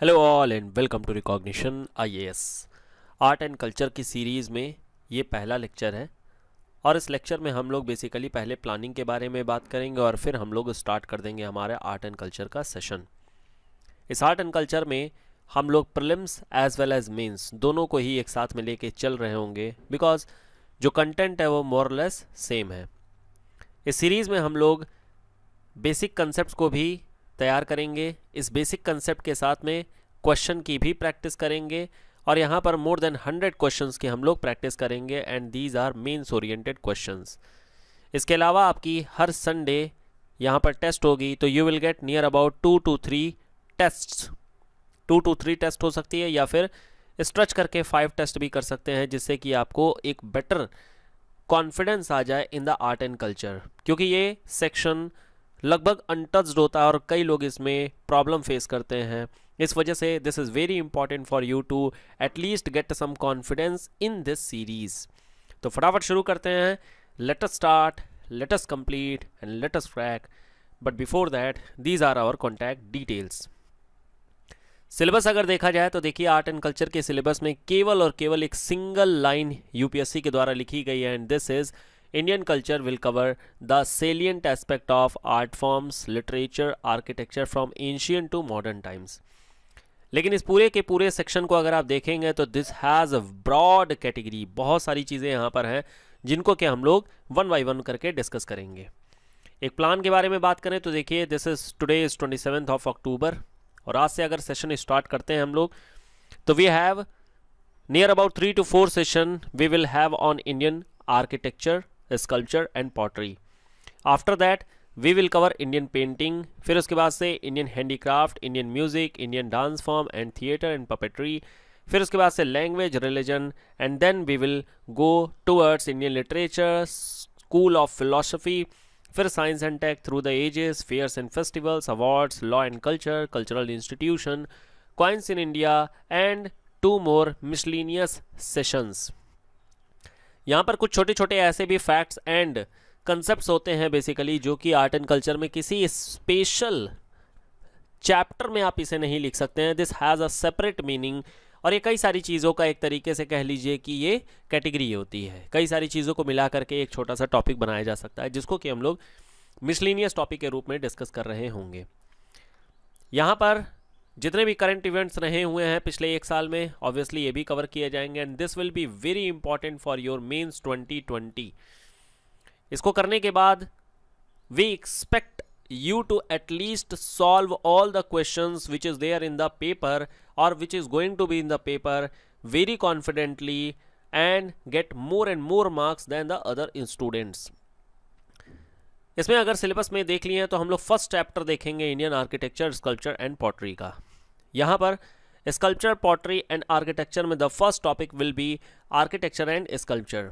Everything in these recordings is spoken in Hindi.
Hello all and welcome to recognition IAS art and culture की सीरीज़ में ये पहला लेक्चर है और इस लेक्चर में हम लोग बेसिकली पहले प्लानिंग के बारे में बात करेंगे और फिर हम लोग स्टार्ट कर देंगे हमारे आर्ट एंड कल्चर का सेशन। इस आर्ट एंड कल्चर में हम लोग prelims as well as mains दोनों को ही एक साथ में लेके चल रहे होंगे बिकॉज जो कंटेंट है वो मोर और लेस सेम है। इस सीरीज़ में हम लोग बेसिक कंसेप्ट को भी तैयार करेंगे, इस बेसिक कंसेप्ट के साथ में क्वेश्चन की भी प्रैक्टिस करेंगे और यहाँ पर मोर देन 100 क्वेश्चंस की हम लोग प्रैक्टिस करेंगे and these are mains oriented questions. इसके अलावा आपकी हर संडे यहाँ पर टेस्ट होगी तो you will get near about 2 to 3 test, 2 to 3 test हो सकती है या फिर स्ट्रेच करके 5 टेस्ट भी कर सकते हैं जिससे कि आपको एक बेटर कॉन्फिडेंस आ जाए in the art and culture, क्योंकि ये सेक्शन लगभग अनटच्ड होता है और कई लोग इसमें प्रॉब्लम फेस करते हैं। इस वजह से this is very important for you to at least get some confidence in this series. तो फटाफट शुरू करते हैं, let us start, let us complete and let us crack. But before that these are our contact details. Syllabus अगर देखा जाए तो देखिए आर्ट एंड कल्चर के सिलेबस में केवल और केवल एक सिंगल लाइन यूपीएससी के द्वारा लिखी गई है and this is Indian culture will cover the salient aspect of art forms, literature, architecture from ancient to modern times. लेकिन इस पूरे के पूरे सेक्शन को अगर आप देखेंगे तो this has a broad category, बहुत सारी चीज़ें यहाँ पर हैं जिनको कि हम लोग 1 by 1 करके डिस्कस करेंगे। एक प्लान के बारे में बात करें तो देखिए this is today is 27th of October और आज से अगर सेशन स्टार्ट करते हैं हम लोग तो we have near about 3 to 4 session we will have on Indian architecture, sculpture and pottery. After that we will cover Indian painting, फिर उसके बाद से Indian handicraft, Indian music, Indian dance form and theatre and puppetry, फिर उसके बाद से language, religion and then we will go towards Indian literature, school of philosophy, फिर science and tech through the ages, fairs and festivals, awards, law and culture, cultural institution, coins in India and 2 more miscellaneous sessions. यहाँ पर कुछ छोटे छोटे ऐसे भी फैक्ट्स एंड कंसेप्ट्स होते हैं बेसिकली जो कि आर्ट एंड कल्चर में किसी स्पेशल चैप्टर में आप इसे नहीं लिख सकते हैं, this has a separate meaning और ये कई सारी चीज़ों का एक तरीके से कह लीजिए कि ये कैटेगरी होती है, कई सारी चीज़ों को मिला करके एक छोटा सा टॉपिक बनाया जा सकता है जिसको कि हम लोग मिसलिनियस टॉपिक के रूप में डिस्कस कर रहे होंगे। यहाँ पर जितने भी करंट इवेंट्स रहे हुए हैं पिछले एक साल में ऑब्वियसली ये भी कवर किए जाएंगे and this will be very important for your mains 2020। इसको करने के बाद we expect you to at least solve all the questions which is there in the paper और which is going to be in the paper very confidently and get more and more marks than the other students. इसमें अगर सिलेबस में देख लिए हैं तो हम लोग फर्स्ट चैप्टर देखेंगे Indian architecture, sculpture and pottery का। यहाँ पर स्कल्पचर, पॉटरी एंड आर्किटेक्चर में the first topic will be architecture and sculpture.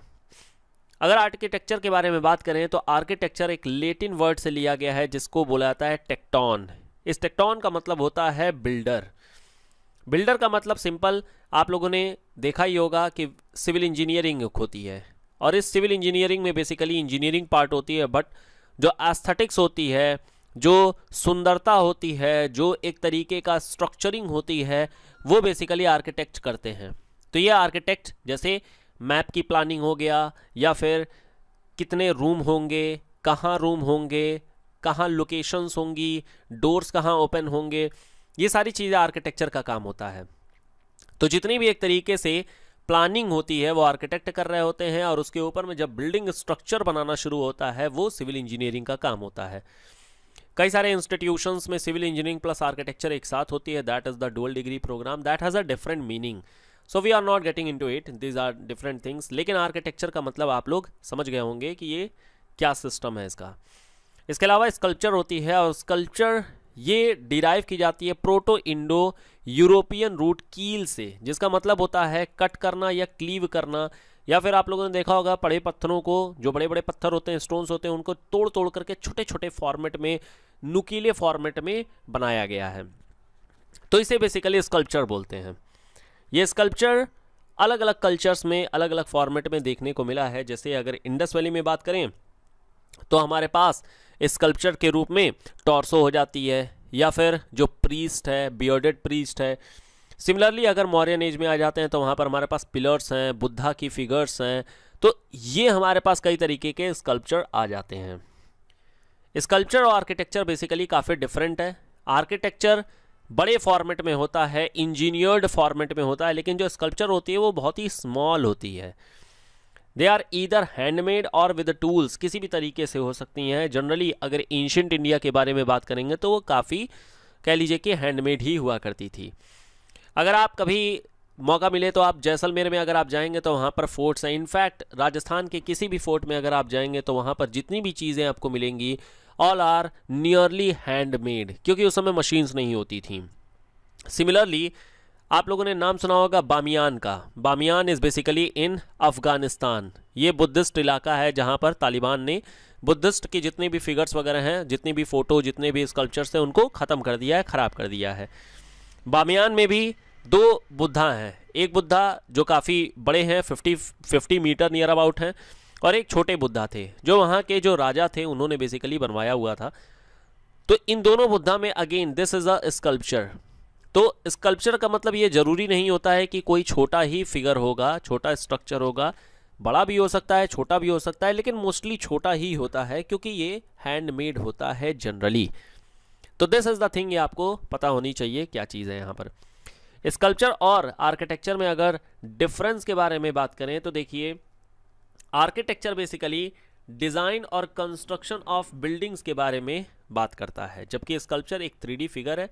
अगर आर्किटेक्चर के बारे में बात करें तो आर्किटेक्चर एक लेटिन वर्ड से लिया गया है जिसको बोला जाता है टेक्टॉन। इस टेक्टॉन का मतलब होता है बिल्डर। बिल्डर का मतलब सिंपल आप लोगों ने देखा ही होगा कि सिविल इंजीनियरिंग होती है और इस सिविल इंजीनियरिंग में बेसिकली इंजीनियरिंग पार्ट होती है बट जो एस्थेटिक्स होती है, जो सुंदरता होती है, जो एक तरीके का स्ट्रक्चरिंग होती है वो बेसिकली आर्किटेक्ट करते हैं। तो ये आर्किटेक्ट जैसे मैप की प्लानिंग हो गया या फिर कितने रूम होंगे, कहाँ रूम होंगे, कहाँ लोकेशंस होंगी, डोर्स कहाँ ओपन होंगे, ये सारी चीज़ें आर्किटेक्चर का काम होता है। तो जितनी भी एक तरीके से प्लानिंग होती है वो आर्किटेक्ट कर रहे होते हैं और उसके ऊपर में जब बिल्डिंग स्ट्रक्चर बनाना शुरू होता है वो सिविल इंजीनियरिंग का काम होता है। कई सारे इंस्टीट्यूशंस में सिविल इंजीनियरिंग प्लस आर्किटेक्चर एक साथ होती है, that is the dual degree programme, that has a different meaning, so we are not getting into it, these are different things. लेकिन आर्किटेक्चर का मतलब आप लोग समझ गए होंगे कि ये क्या सिस्टम है इसका। इसके अलावा स्कल्पचर होती है और स्कल्पचर ये डिराइव की जाती है प्रोटो इंडो यूरोपियन रूट कील से, जिसका मतलब होता है कट करना या क्लीव करना, या फिर आप लोगों ने देखा होगा बड़े पत्थरों को, जो बड़े बड़े पत्थर होते हैं, स्टोन्स होते हैं, उनको तोड़ तोड़ करके छोटे छोटे फॉर्मेट में, नुकीले फॉर्मेट में बनाया गया है, तो इसे बेसिकली स्कल्पचर बोलते हैं। ये स्कल्पचर अलग अलग कल्चर्स में अलग अलग फॉर्मेट में देखने को मिला है। जैसे अगर इंडस वैली में बात करें तो हमारे पास स्कल्पचर के रूप में टॉर्सो हो जाती है या फिर जो प्रीस्ट है, बियर्डेड प्रीस्ट है। सिमिलरली अगर मौर्यन एज में आ जाते हैं तो वहाँ पर हमारे पास पिलर्स हैं, बुद्धा की फिगर्स हैं, तो ये हमारे पास कई तरीके के स्कल्पचर आ जाते हैं। स्कल्पचर और आर्किटेक्चर बेसिकली काफ़ी डिफरेंट है। आर्किटेक्चर बड़े फॉर्मेट में होता है, इंजीनियर्ड फॉर्मेट में होता है, लेकिन जो स्कल्पचर होती है वो बहुत ही स्मॉल होती है। दे आर ईदर हैंडमेड और विद टूल्स, किसी भी तरीके से हो सकती हैं। जनरली अगर एंशिएंट इंडिया के बारे में बात करेंगे तो वो काफ़ी कह लीजिए कि हैंडमेड ही हुआ करती थी। अगर आप कभी मौका मिले तो आप जैसलमेर में अगर आप जाएंगे तो वहाँ पर फोर्ट्स हैं। इनफैक्ट राजस्थान के किसी भी फोर्ट में अगर आप जाएंगे तो वहाँ पर जितनी भी चीज़ें आपको मिलेंगी ऑल आर नियरली हैंडमेड, क्योंकि उस समय मशीन्स नहीं होती थी। सिमिलरली आप लोगों ने नाम सुना होगा बामियान का। Bamiyan is basically in Afghanistan. ये बुद्धिस्ट इलाका है जहाँ पर तालिबान ने बुद्धिस्ट के जितने भी फिगर्स वगैरह हैं, जितनी भी फ़ोटो, जितने भी स्कल्पचर्स हैं, उनको ख़त्म कर दिया है, ख़राब कर दिया है। बामियान में भी दो बुद्धा हैं, एक बुद्धा जो काफ़ी बड़े हैं, 50 मीटर नियर अबाउट हैं, और एक छोटे बुद्धा थे जो वहाँ के जो राजा थे उन्होंने बेसिकली बनवाया हुआ था। तो इन दोनों बुद्धा में again this is a sculpture. तो स्कल्पचर का मतलब ये ज़रूरी नहीं होता है कि कोई छोटा ही फिगर होगा, छोटा स्ट्रक्चर होगा, बड़ा भी हो सकता है, छोटा भी हो सकता है, लेकिन मोस्टली छोटा ही होता है क्योंकि ये हैंडमेड होता है जनरली। तो दिस इज़ द थिंग, ये आपको पता होनी चाहिए क्या चीज़ है यहाँ पर। स्कल्पचर और आर्किटेक्चर में अगर डिफरेंस के बारे में बात करें तो देखिए, आर्किटेक्चर बेसिकली डिज़ाइन और कंस्ट्रक्शन ऑफ बिल्डिंग्स के बारे में बात करता है, जबकि स्कल्पचर एक 3D फिगर है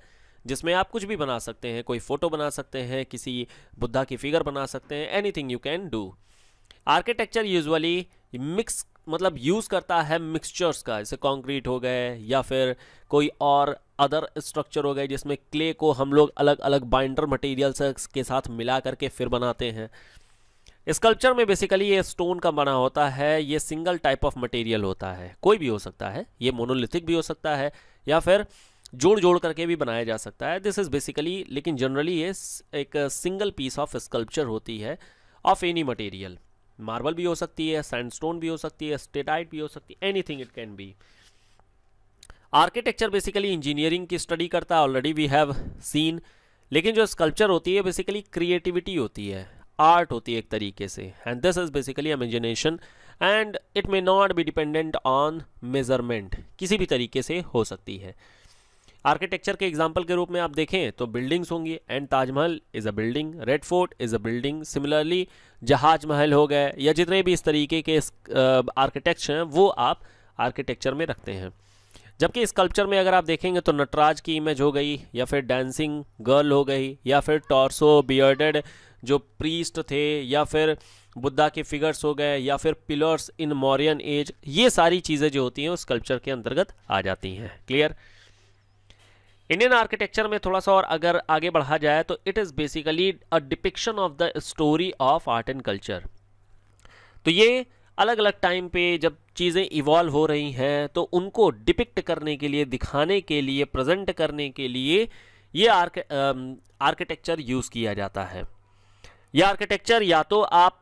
जिसमें आप कुछ भी बना सकते हैं, कोई फ़ोटो बना सकते हैं, किसी बुद्धा की फिगर बना सकते हैं, anything you can do. Architecture usually mix मतलब यूज़ करता है मिक्सचर्स का, जैसे कंक्रीट हो गए या फिर कोई और अदर स्ट्रक्चर हो गए, जिसमें क्ले को हम लोग अलग अलग बाइंडर मटेरियल्स के साथ मिला करके फिर बनाते हैं। स्कल्पचर में बेसिकली ये स्टोन का बना होता है, ये सिंगल टाइप ऑफ मटेरियल होता है, कोई भी हो सकता है, ये मोनोलिथिक भी हो सकता है या फिर जोड़ जोड़ करके भी बनाया जा सकता है। दिस इज़ बेसिकली, लेकिन जनरली ये एक सिंगल पीस ऑफ स्कल्पचर होती है ऑफ एनी मटेरियल। मार्बल भी हो सकती है, सैंडस्टोन भी हो सकती है, स्टेटाइट भी हो सकती है, anything it can be. Architecture basically engineering की स्टडी करता है, ऑलरेडी वी हैव सीन, लेकिन जो स्कल्पचर होती है बेसिकली क्रिएटिविटी होती है, आर्ट होती है एक तरीके से, and this is basically imagination and it may not be dependent on measurement, किसी भी तरीके से हो सकती है। आर्किटेक्चर के एग्जाम्पल के रूप में आप देखें तो बिल्डिंग्स होंगी, and Taj Mahal is a building, red fort is a building, similarly Jahaz Mahal हो गए, या जितने भी इस तरीके के आर्किटेक्ट्स हैं वो आप आर्किटेक्चर में रखते हैं। जबकि स्कल्पचर में अगर आप देखेंगे तो नटराज की इमेज हो गई, या फिर डांसिंग गर्ल हो गई, या फिर टॉर्सो बियर्डेड जो प्रीस्ट थे, या फिर बुद्धा के फिगर्स हो गए, या फिर पिलर्स इन मौर्यन एज, ये सारी चीज़ें जो होती हैं वो स्कल्पचर के अंतर्गत आ जाती हैं। क्लियर। इंडियन आर्किटेक्चर में थोड़ा सा और अगर आगे बढ़ा जाए तो it is basically a depiction of the story of art and culture. तो ये अलग अलग टाइम पे जब चीज़ें इवॉल्व हो रही हैं तो उनको डिपिक्ट करने के लिए, दिखाने के लिए, प्रेजेंट करने के लिए ये आर्किटेक्चर यूज़ किया जाता है। यह आर्किटेक्चर या तो आप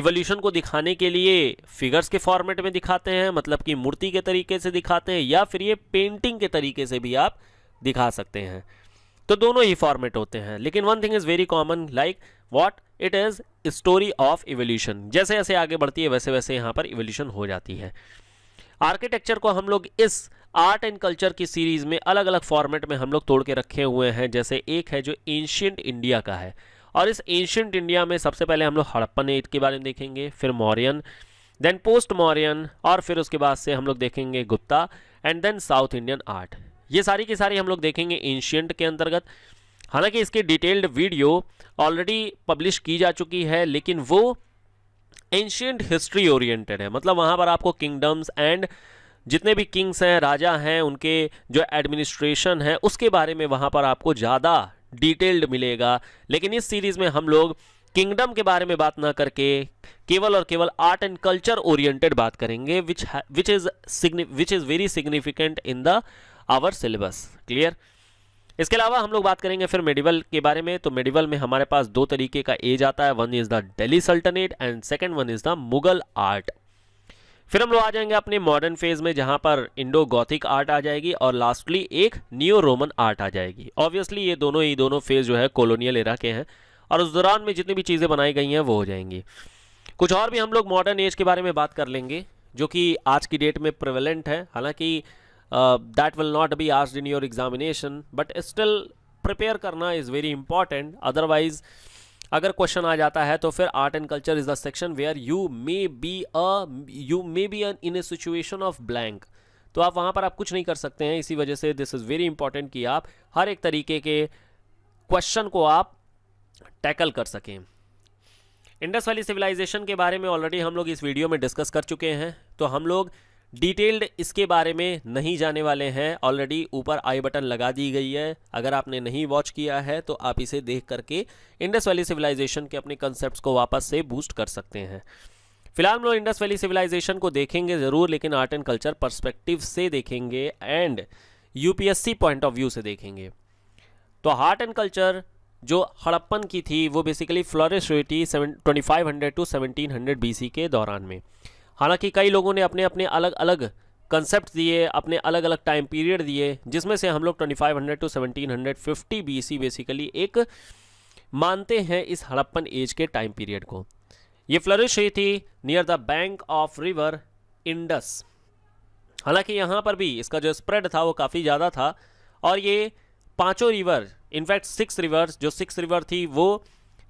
इवोल्यूशन को दिखाने के लिए फिगर्स के फॉर्मेट में दिखाते हैं, मतलब कि मूर्ति के तरीके से दिखाते हैं, या फिर ये पेंटिंग के तरीके से भी आप दिखा सकते हैं। तो दोनों ही फॉर्मेट होते हैं, लेकिन one thing is very common, like what it is story of evolution. जैसे जैसे आगे बढ़ती है वैसे वैसे यहाँ पर इवोल्यूशन हो जाती है। आर्किटेक्चर को हम लोग इस आर्ट एंड कल्चर की सीरीज़ में अलग अलग फॉर्मेट में हम लोग तोड़ के रखे हुए हैं। जैसे एक है जो एंशिएंट इंडिया का है, और इस एंशिएंट इंडिया में सबसे पहले हम लोग हड़प्पन एज के बारे में देखेंगे, फिर मौर्यन, देन पोस्ट मौर्यन, और फिर उसके बाद से हम लोग देखेंगे Gupta, and then South Indian art. ये सारी की सारी हम लोग देखेंगे एंशिएंट के अंतर्गत। हालांकि इसकी डिटेल्ड वीडियो ऑलरेडी पब्लिश की जा चुकी है, लेकिन वो एंशिएंट हिस्ट्री ओरिएंटेड है, मतलब वहाँ पर आपको किंगडम्स एंड जितने भी किंग्स हैं, राजा हैं, उनके जो एडमिनिस्ट्रेशन है उसके बारे में वहाँ पर आपको ज़्यादा डिटेल्ड मिलेगा। लेकिन इस सीरीज़ में हम लोग किंगडम के बारे में बात ना करके केवल और केवल आर्ट एंड कल्चर ओरिएंटेड बात करेंगे, which is very significant in the our syllabus. Clear. इसके अलावा हम लोग बात करेंगे फिर मेडिवल के बारे में। तो मेडिवल में हमारे पास दो तरीके का एज आता है, one is the Delhi Sultanate and second one is the Mughal art. फिर हम लोग आ जाएंगे अपने मॉडर्न फेज में जहाँ पर इंडो गॉथिक आर्ट आ जाएगी और लास्टली एक नियो रोमन आर्ट आ जाएगी। ऑब्वियसली ये दोनों ही फेज जो है कॉलोनियल एरा के हैं और उस दौरान में जितनी भी चीज़ें बनाई गई हैं वो हो जाएंगी। कुछ और भी हम लोग मॉडर्न एज के बारे में बात कर लेंगे जो कि आज की डेट में प्रिवेलेंट है, हालांकि that will not be asked in your examination but still prepare करना इज़ वेरी इंपॉर्टेंट। अदरवाइज अगर क्वेश्चन आ जाता है तो फिर art and culture is the section where you may be in a situation of blank, तो आप वहाँ पर आप कुछ नहीं कर सकते हैं। इसी वजह से दिस इज़ वेरी इंपॉर्टेंट कि आप हर एक तरीके के क्वेश्चन को आप टैकल कर सकें। इंडस वैली सिविलाइजेशन के बारे में ऑलरेडी हम लोग इस वीडियो में डिस्कस कर चुके हैं तो हम लोग डिटेल्ड इसके बारे में नहीं जाने वाले हैं। ऑलरेडी ऊपर आई बटन लगा दी गई है, अगर आपने नहीं वॉच किया है तो आप इसे देख करके इंडस वैली सिविलाइजेशन के अपने कंसेप्ट्स को वापस से बूस्ट कर सकते हैं। फिलहाल हम लोग इंडस वैली सिविलाइजेशन को देखेंगे ज़रूर, लेकिन आर्ट एंड कल्चर पर्सपेक्टिव से देखेंगे and UPSC point of view से देखेंगे। तो आर्ट एंड कल्चर जो हड़प्पन की थी वो बेसिकली फ्लॉरिश हुई थी 2500 to 1700 BC के दौरान में। हालांकि कई लोगों ने अपने अलग अलग कंसेप्ट दिए, अपने अलग अलग टाइम पीरियड दिए, जिसमें से हम लोग 2500 टू 1750 बीसी बेसिकली एक मानते हैं इस हड़प्पन एज के टाइम पीरियड को। ये फ्लरिश हुई थी near the bank of river Indus. हालांकि यहाँ पर भी इसका जो स्प्रेड था वो काफ़ी ज़्यादा था और ये पाँचों रिवर, इनफैक्ट 6 रिवर्स, जो 6 रिवर थी वो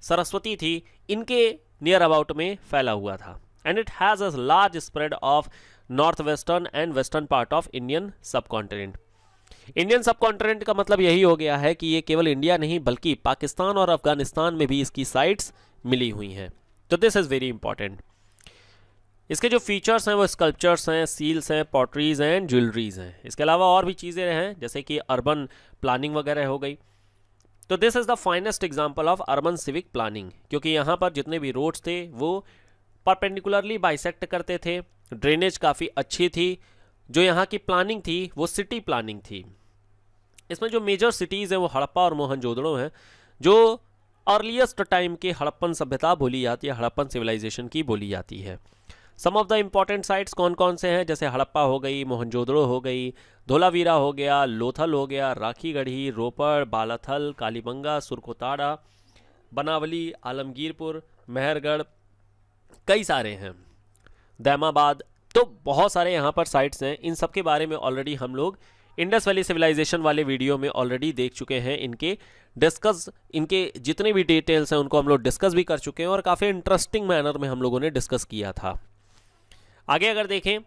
सरस्वती थी, इनके नियर अबाउट में फैला हुआ था and it has a large spread of northwestern and western part of Indian subcontinent. Indian subcontinent का मतलब यही हो गया है कि ये केवल इंडिया नहीं बल्कि पाकिस्तान और अफगानिस्तान में भी इसकी साइट्स मिली हुई हैं, तो दिस इज़ वेरी इंपॉर्टेंट। इसके जो फीचर्स हैं वो स्कल्पचर्स हैं, सील्स हैं, पॉटरीज एंड ज्वेलरीज हैं। इसके अलावा और भी चीज़ें हैं जैसे कि अर्बन प्लानिंग वगैरह हो गई। तो this is the finest example of urban civic planning, क्योंकि यहाँ पर जितने भी रोड्स थे वो परपेंडिकुलरली बाइसेक्ट करते थे, ड्रेनेज काफ़ी अच्छी थी, जो यहाँ की प्लानिंग थी वो सिटी प्लानिंग थी। इसमें जो मेजर सिटीज़ हैं वो हड़प्पा और मोहनजोदड़ो हैं जो अर्लीस्ट टाइम के हड़प्पन सभ्यता बोली जाती है, हड़प्पन सिविलाइजेशन की बोली जाती है। Some of the important sites कौन कौन से हैं, जैसे हड़प्पा हो गई, मोहनजोदड़ो हो गई, धोलावीरा हो गया, लोथल हो गया, राखीगढ़ी, रोपड़, बालाथल, कालीबंगा, सुरखोताड़ा, बनावली, आलमगीरपुर, मेहरगढ़, कई सारे हैं, दैमाबाद, तो बहुत सारे यहाँ पर साइट्स हैं। इन सब के बारे में ऑलरेडी हम लोग इंडस वैली सिविलाइजेशन वाले वीडियो में ऑलरेडी देख चुके हैं। इनके जितने भी डिटेल्स हैं उनको हम लोग डिस्कस भी कर चुके हैं और काफ़ी इंटरेस्टिंग मैनर में हम लोगों ने डिस्कस किया था। आगे अगर देखें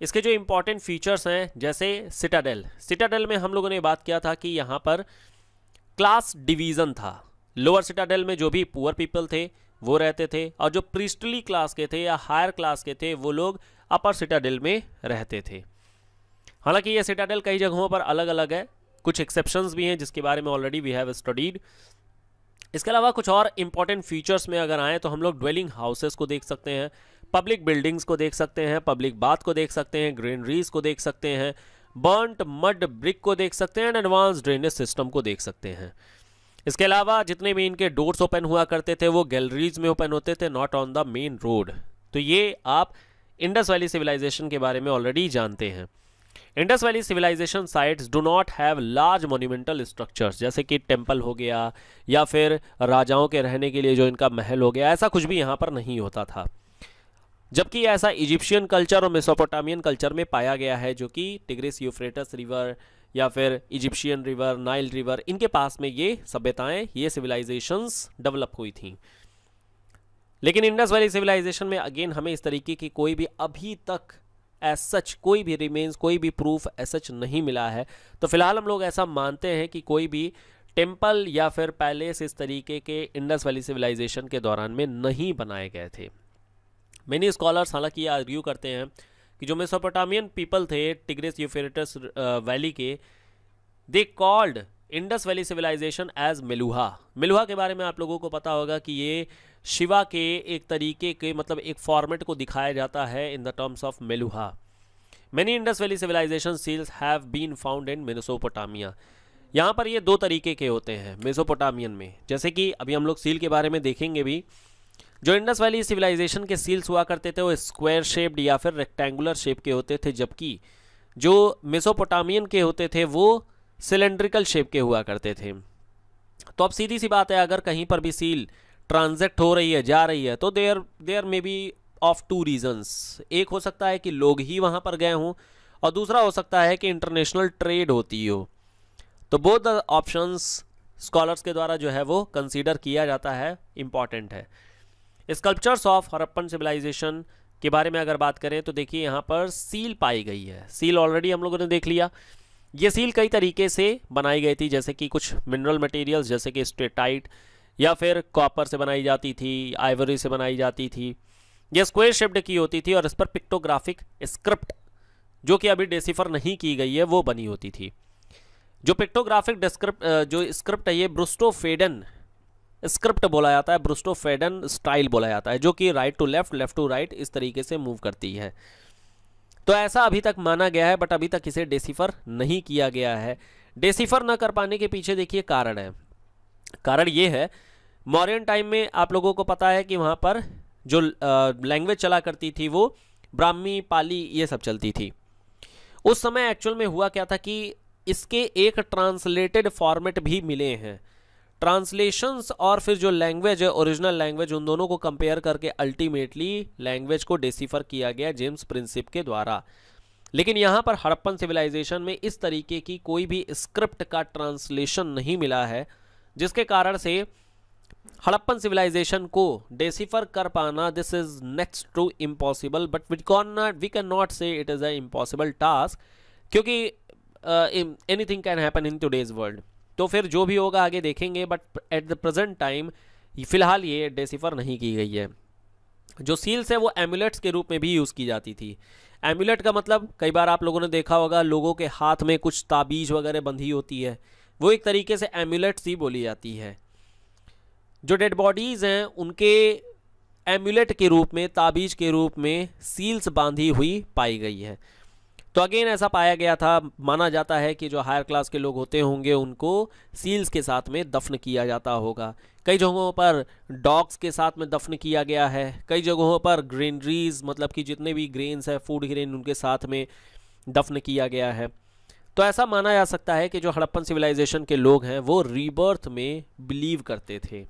इसके जो इम्पोर्टेंट फीचर्स हैं जैसे सिटाडेल, सिटाडेल में हम लोगों ने बात किया था कि यहाँ पर क्लास डिवीज़न था। लोअर सिटाडेल में जो भी पुअर पीपल थे वो रहते थे और जो प्रीस्टली क्लास के थे या हायर क्लास के थे वो लोग अपर सिटाडेल में रहते थे। हालांकि ये सिटाडेल कई जगहों पर अलग अलग है, कुछ एक्सेप्शंस भी हैं जिसके बारे में ऑलरेडी वी हैव स्टडीड। इसके अलावा कुछ और इम्पॉर्टेंट फीचर्स में अगर आएँ तो हम लोग ड्वेलिंग हाउसेस को देख सकते हैं, पब्लिक बिल्डिंग्स को देख सकते हैं, पब्लिक बाथ को देख सकते हैं, ग्रीनरीज को देख सकते हैं, बर्न्ट मड ब्रिक को देख सकते हैं एंड एडवांस ड्रेनेज सिस्टम को देख सकते हैं। इसके अलावा जितने भी इनके डोर्स ओपन हुआ करते थे वो गैलरीज में ओपन होते थे, not on the main road. तो ये आप इंडस वैली सिविलाइजेशन के बारे में ऑलरेडी जानते हैं। Indus valley civilisation sites do not have large monumental structures, जैसे कि टेम्पल हो गया या फिर राजाओं के रहने के लिए जो इनका महल हो गया, ऐसा कुछ भी यहाँ पर नहीं होता था, जबकि ऐसा इजिप्शियन कल्चर और मेसोपोटामियन कल्चर में पाया गया है जो कि टिग्रिस यूफ्रेटस रिवर या फिर इजिप्शियन रिवर, नाइल रिवर, इनके पास में ये सभ्यताएं, ये सिविलाइजेशंस डेवलप हुई थी। लेकिन इंडस वैली सिविलाइजेशन में अगेन हमें इस तरीके की कोई भी अभी तक एज सच कोई भी रिमेन्स, कोई भी प्रूफ एज सच नहीं मिला है। तो फिलहाल हम लोग ऐसा मानते हैं कि कोई भी टेम्पल या फिर पैलेस इस तरीके के इंडस वैली सिविलाइजेशन के दौरान में नहीं बनाए गए थे। मेनी स्कॉलर्स हालांकि ये आर्ग्यू करते हैं कि जो मेसोपोटामियन पीपल थे टिग्रिस यूफ्रेटस वैली के, they called Indus valley civilisation as Meluha. Meluha के बारे में आप लोगों को पता होगा कि ये शिवा के एक तरीके के मतलब एक फॉर्मेट को दिखाया जाता है in the terms of Meluha. Many Indus valley civilisation seals have been found in Mesopotamia. यहाँ पर ये दो तरीके के होते हैं मेसोपोटामियन में, जैसे कि अभी हम लोग सील के बारे में देखेंगे भी। जो इंडस वैली सिविलाइजेशन के सील्स हुआ करते थे वो स्क्वायर शेप्ड या फिर रेक्टेंगुलर शेप के होते थे, जबकि जो मेसोपोटामियन के होते थे वो सिलेंड्रिकल शेप के हुआ करते थे। तो अब सीधी सी बात है, अगर कहीं पर भी सील ट्रांजेक्ट हो रही है, जा रही है, तो there may be of two reasons. एक हो सकता है कि लोग ही वहां पर गए हों और दूसरा हो सकता है कि इंटरनेशनल ट्रेड होती हो। तो बोथ द ऑप्शंस स्कॉलर्स के द्वारा जो है वो कंसीडर किया जाता है, इम्पॉर्टेंट है। स्कल्पचर्स ऑफ हड़प्पन सिविलाइजेशन के बारे में अगर बात करें तो देखिए यहाँ पर सील पाई गई है। सील ऑलरेडी हम लोगों ने देख लिया। ये सील कई तरीके से बनाई गई थी, जैसे कि कुछ मिनरल मटेरियल्स जैसे कि स्ट्रेटाइट या फिर कॉपर से बनाई जाती थी, आइवरी से बनाई जाती थी। यह स्क्वायर शेप्ड की होती थी और इस पर पिक्टोग्राफिक स्क्रिप्ट जो कि अभी डेसिफर नहीं की गई है वो बनी होती थी। जो पिक्टोग्राफिक जो स्क्रिप्ट है ये ब्रुस्टोफेडन स्क्रिप्ट बोला जाता है, ब्रुस्टोफेडन स्टाइल बोला जाता है, जो कि right to left, left to right इस तरीके से मूव करती है। तो ऐसा अभी तक माना गया है, बट अभी तक इसे डेसिफर नहीं किया गया है। डेसिफर ना कर पाने के पीछे देखिए कारण है। कारण ये है, मौर्यन टाइम में आप लोगों को पता है कि वहाँ पर जो लैंग्वेज चला करती थी वो ब्राह्मी, पाली ये सब चलती थी। उस समय एक्चुअल में हुआ क्या था कि इसके एक ट्रांसलेटेड फॉर्मेट भी मिले हैं। ट्रांसलेशंस और फिर जो लैंग्वेज है, ओरिजिनल लैंग्वेज, उन दोनों को कंपेयर करके अल्टीमेटली लैंग्वेज को डिसिफर किया गया जेम्स प्रिंसिप के द्वारा। लेकिन यहाँ पर हड़प्पन सिविलाइजेशन में इस तरीके की कोई भी स्क्रिप्ट का ट्रांसलेशन नहीं मिला है, जिसके कारण से हड़प्पन सिविलाइजेशन को डिसिफर कर पाना, this is next to impossible. But we can not say it is a impossible task, क्योंकि anything can happen in today's world. तो फिर जो भी होगा आगे देखेंगे, but at the present time फिलहाल ये डेसिफर नहीं की गई है। जो सील्स है वो एम्यूलेट्स के रूप में भी यूज़ की जाती थी। एम्यूलेट का मतलब कई बार आप लोगों ने देखा होगा, लोगों के हाथ में कुछ ताबीज वगैरह बंधी होती है, वो एक तरीके से एम्यूलेट्स ही बोली जाती है। जो डेड बॉडीज़ हैं उनके एम्यूलेट के रूप में, ताबीज के रूप में सील्स बांधी हुई पाई गई है। तो अगेन ऐसा पाया गया था, माना जाता है कि जो हायर क्लास के लोग होते होंगे उनको सील्स के साथ में दफन किया जाता होगा। कई जगहों पर डॉग्स के साथ में दफन किया गया है, कई जगहों पर ग्रेनरीज मतलब कि जितने भी ग्रेन्स हैं, फूड ग्रेन, उनके साथ में दफन किया गया है। तो ऐसा माना जा सकता है कि जो हड़प्पन सिविलाइजेशन के लोग हैं वो रीबर्थ में बिलीव करते थे।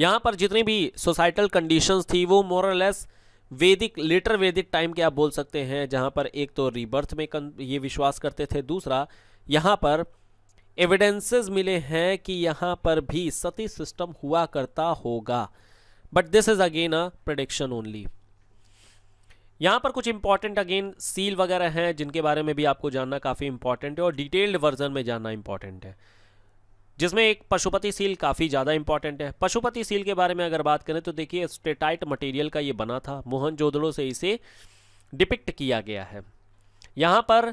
यहाँ पर जितनी भी सोसाइटल कंडीशंस थी वो मोर और लेस वैदिक, लेटर वैदिक टाइम के आप बोल सकते हैं, जहाँ पर एक तो रीबर्थ में ये विश्वास करते थे, दूसरा यहाँ पर एविडेंसेस मिले हैं कि यहाँ पर भी सती सिस्टम हुआ करता होगा। But this is again a prediction only. यहाँ पर कुछ इंपॉर्टेंट अगेन सील वगैरह हैं जिनके बारे में भी आपको जानना काफ़ी इंपॉर्टेंट है और डिटेल्ड वर्जन में जानना इंपॉर्टेंट है, जिसमें एक पशुपति सील काफ़ी ज़्यादा इंपॉर्टेंट है। पशुपति सील के बारे में अगर बात करें तो देखिए स्ट्रेटाइट मटेरियल का ये बना था, मोहनजोदड़ो से इसे डिपिक्ट किया गया है। यहाँ पर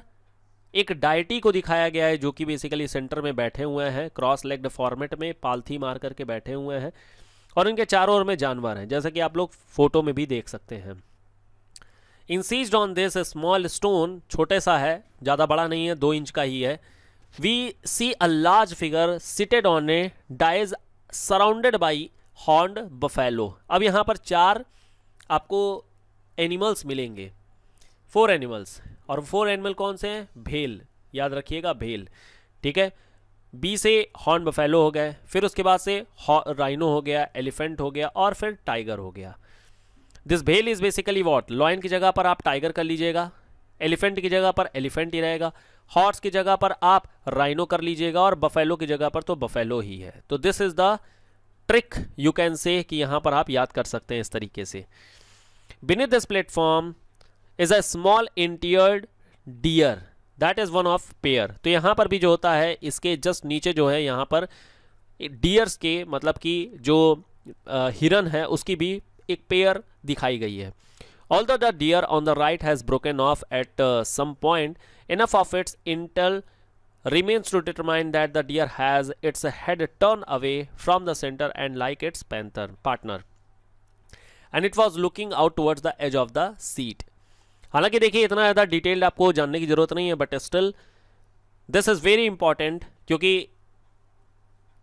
एक डायटी को दिखाया गया है जो कि बेसिकली सेंटर में बैठे हुए हैं, क्रॉस लेग्ड फॉर्मेट में पालथी मार करके बैठे हुए हैं और इनके चारों ओर में जानवर हैं, जैसा कि आप लोग फोटो में भी देख सकते हैं। Incised on this small stone, छोटे सा है, ज़्यादा बड़ा नहीं है, 2 इंच का ही है। We see a large figure seated on a dais surrounded by horned buffalo। अब यहाँ पर 4 आपको एनिमल्स मिलेंगे, 4 एनिमल्स, और 4 एनिमल कौन से हैं? भेल, याद रखिएगा, भेल, ठीक है। B से हॉर्न बफेलो हो गए, फिर उसके बाद से राइनो हो गया, एलिफेंट हो गया और फिर टाइगर हो गया। दिस भेल इज़ बेसिकली वॉट, लॉयन की जगह पर आप टाइगर कर लीजिएगा, एलिफेंट की जगह पर एलिफेंट ही रहेगा, हॉर्स की जगह पर आप राइनो कर लीजिएगा और बफेलो की जगह पर तो बफेलो ही है। तो this is the trick you can say कि यहाँ पर आप याद कर सकते हैं इस तरीके से। Beneath this platform is a small interiored deer that is one of pair. तो यहाँ पर भी जो होता है इसके जस्ट नीचे जो है यहाँ पर डियर्स के मतलब कि जो हिरन है उसकी भी एक पेयर दिखाई गई है। Although the deer on the right has broken off at some point, enough of its intel remains to determine that the deer has its head turned away from the center and like its panther partner, and it was looking out towards the edge of the seat. हालांकि देखिए इतना ज़्यादा डिटेल्ड आपको जानने की ज़रूरत नहीं है, but still this is very important, क्योंकि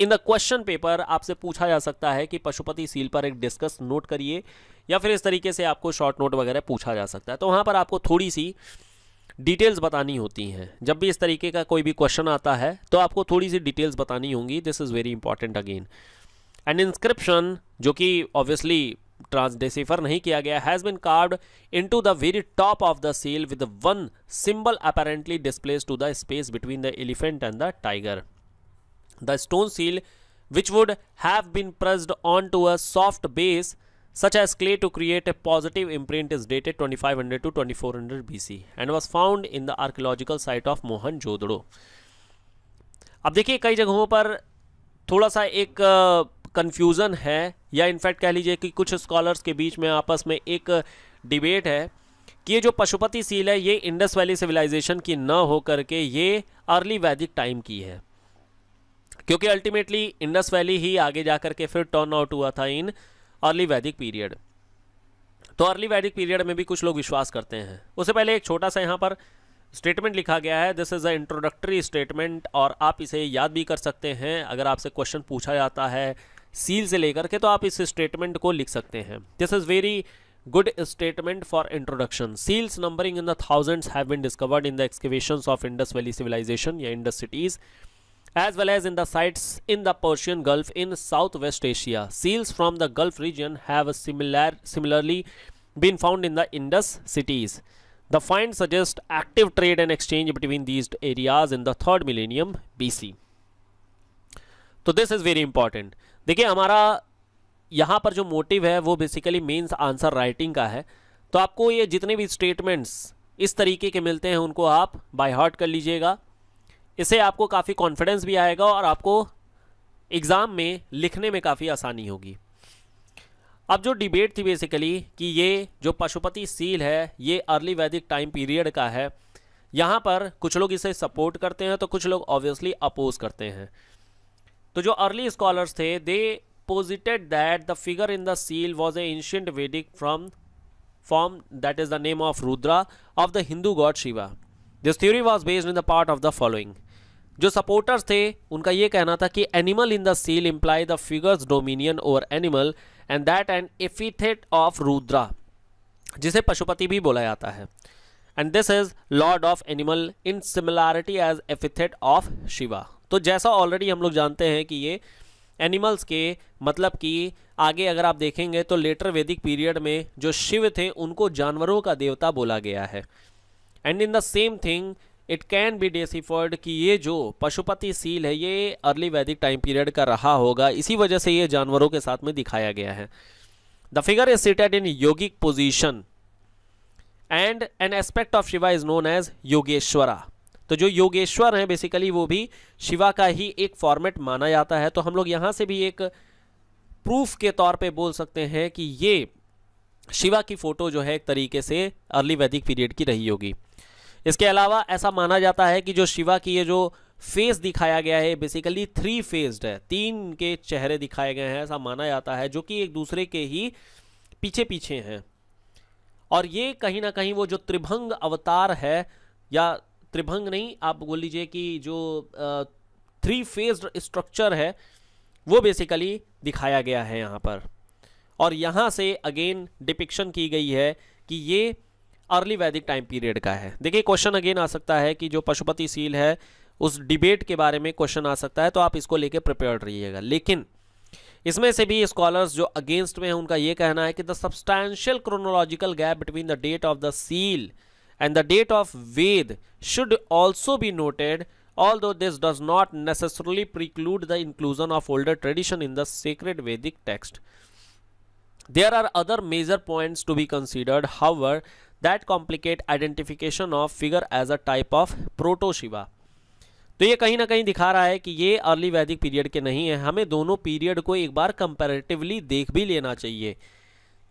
इन द क्वेश्चन पेपर आपसे पूछा जा सकता है कि पशुपति सील पर एक डिस्कस नोट करिए, या फिर इस तरीके से आपको शॉर्ट नोट वगैरह पूछा जा सकता है। तो वहाँ पर आपको थोड़ी सी डिटेल्स बतानी होती हैं। जब भी इस तरीके का कोई भी क्वेश्चन आता है तो आपको थोड़ी सी डिटेल्स बतानी होंगी। This is very important again. An inscription, जो कि ऑब्वियसली ट्रांसडेसिफर नहीं किया गया, has been carved into the very top of the seal with one symbol apparently displace to the space between the elephant and the tiger. The stone seal which would have been pressed on to a soft base such as clay to create a positive imprint is dated 2500 to 2400 BC and was found in the archaeological site of Mohenjo-daro। अब देखिए कई जगहों पर थोड़ा सा एक कन्फ्यूज़न है, या इनफैक्ट कह लीजिए कि कुछ स्कॉलर्स के बीच में आपस में एक डिबेट है कि ये जो पशुपति सील है ये इंडस वैली सिविलाइजेशन की ना हो करके ये अर्ली वैदिक टाइम की है, क्योंकि अल्टीमेटली इंडस वैली ही आगे जा करके फिर टर्न आउट हुआ था इन अर्ली वैदिक पीरियड। तो अर्ली वैदिक पीरियड में भी कुछ लोग विश्वास करते हैं। उससे पहले एक छोटा सा यहाँ पर स्टेटमेंट लिखा गया है, this is a introductory statement, और आप इसे याद भी कर सकते हैं। अगर आपसे क्वेश्चन पूछा जाता है सील से लेकर के तो आप इस स्टेटमेंट को लिख सकते हैं। This is very good statement for introduction. Seals numbering in the thousands have been discovered in the excavations of Indus valley civilisation या Indus cities as well as in the sites in the Persian Gulf in Southwest Asia. Seals from the Gulf region have similarly been found in the Indus cities. The find suggests active trade and exchange between these areas in the 3rd millennium BC. So this is very important. देखिए हमारा यहाँ पर जो मोटिव है वो बेसिकली मेन्स आंसर राइटिंग का है, तो आपको ये जितने भी स्टेटमेंट्स इस तरीके के मिलते हैं उनको आप बाय हार्ट कर लीजिएगा। इससे आपको काफ़ी कॉन्फिडेंस भी आएगा और आपको एग्ज़ाम में लिखने में काफ़ी आसानी होगी। अब जो डिबेट थी बेसिकली कि ये जो पशुपति सील है ये अर्ली वैदिक टाइम पीरियड का है, यहाँ पर कुछ लोग इसे सपोर्ट करते हैं तो कुछ लोग ऑब्वियसली अपोज करते हैं। तो जो अर्ली स्कॉलर्स थे they posited that the figure in the seal was a ancient Vedic form that is the name of Rudra of the Hindu god Shiva. This theory was based in the part of the following. जो सपोर्टर्स थे उनका ये कहना था कि animal in the seal imply the figures dominion over animal and that an epithet of Rudra, जिसे पशुपति भी बोला जाता है, and this is lord of animal in similarity as epithet of Shiva. तो जैसा ऑलरेडी हम लोग जानते हैं कि ये एनिमल्स के मतलब कि आगे अगर आप देखेंगे तो लेटर वैदिक पीरियड में जो शिव थे उनको जानवरों का देवता बोला गया है। And in the same thing it can be deciphered कि ये जो पशुपति सील है ये अर्ली वैदिक टाइम पीरियड का रहा होगा, इसी वजह से ये जानवरों के साथ में दिखाया गया है। The figure is seated in yogic position and an aspect of Shiva is known as Yogeshwara. तो जो योगेश्वर हैं बेसिकली वो भी शिवा का ही एक फॉर्मेट माना जाता है। तो हम लोग यहाँ से भी एक प्रूफ के तौर पर बोल सकते हैं कि ये शिवा की फ़ोटो जो है एक तरीके से अर्ली वैदिक पीरियड की रही होगी। इसके अलावा ऐसा माना जाता है कि जो शिवा की ये जो फेस दिखाया गया है बेसिकली थ्री फेस्ड है, तीन के चेहरे दिखाए गए हैं ऐसा माना जाता है, जो कि एक दूसरे के ही पीछे पीछे हैं। और ये कहीं ना कहीं वो जो त्रिभंग अवतार है, या त्रिभंग नहीं आप बोल लीजिए कि जो थ्री फेस्ड स्ट्रक्चर है वो बेसिकली दिखाया गया है यहाँ पर। और यहाँ से अगेन डिपिक्शन की गई है कि ये अर्ली वैदिक टाइम पीरियड का है। देखिए क्वेश्चन अगेन आ सकता है कि जो पशुपति सील है उस डिबेट के बारे में क्वेश्चन आ सकता है, तो आप इसको लेके प्रिपेयर्ड रहिएगा। लेकिन इसमें से भी स्कॉलर्स जो अगेंस्ट में हैं उनका ये कहना है कि the substantial chronological gap between the date of the seal and the date of Veda should also be noted although this does not necessarily preclude the inclusion of older tradition in the sacred Vedic text. There are other major points to be considered, however, that complicate identification of figure as a type of proto Shiva. तो ये कहीं ना कहीं दिखा रहा है कि ये अर्ली वैदिक पीरियड के नहीं है। हमें दोनों पीरियड को एक बार कंपेरेटिवली देख भी लेना चाहिए।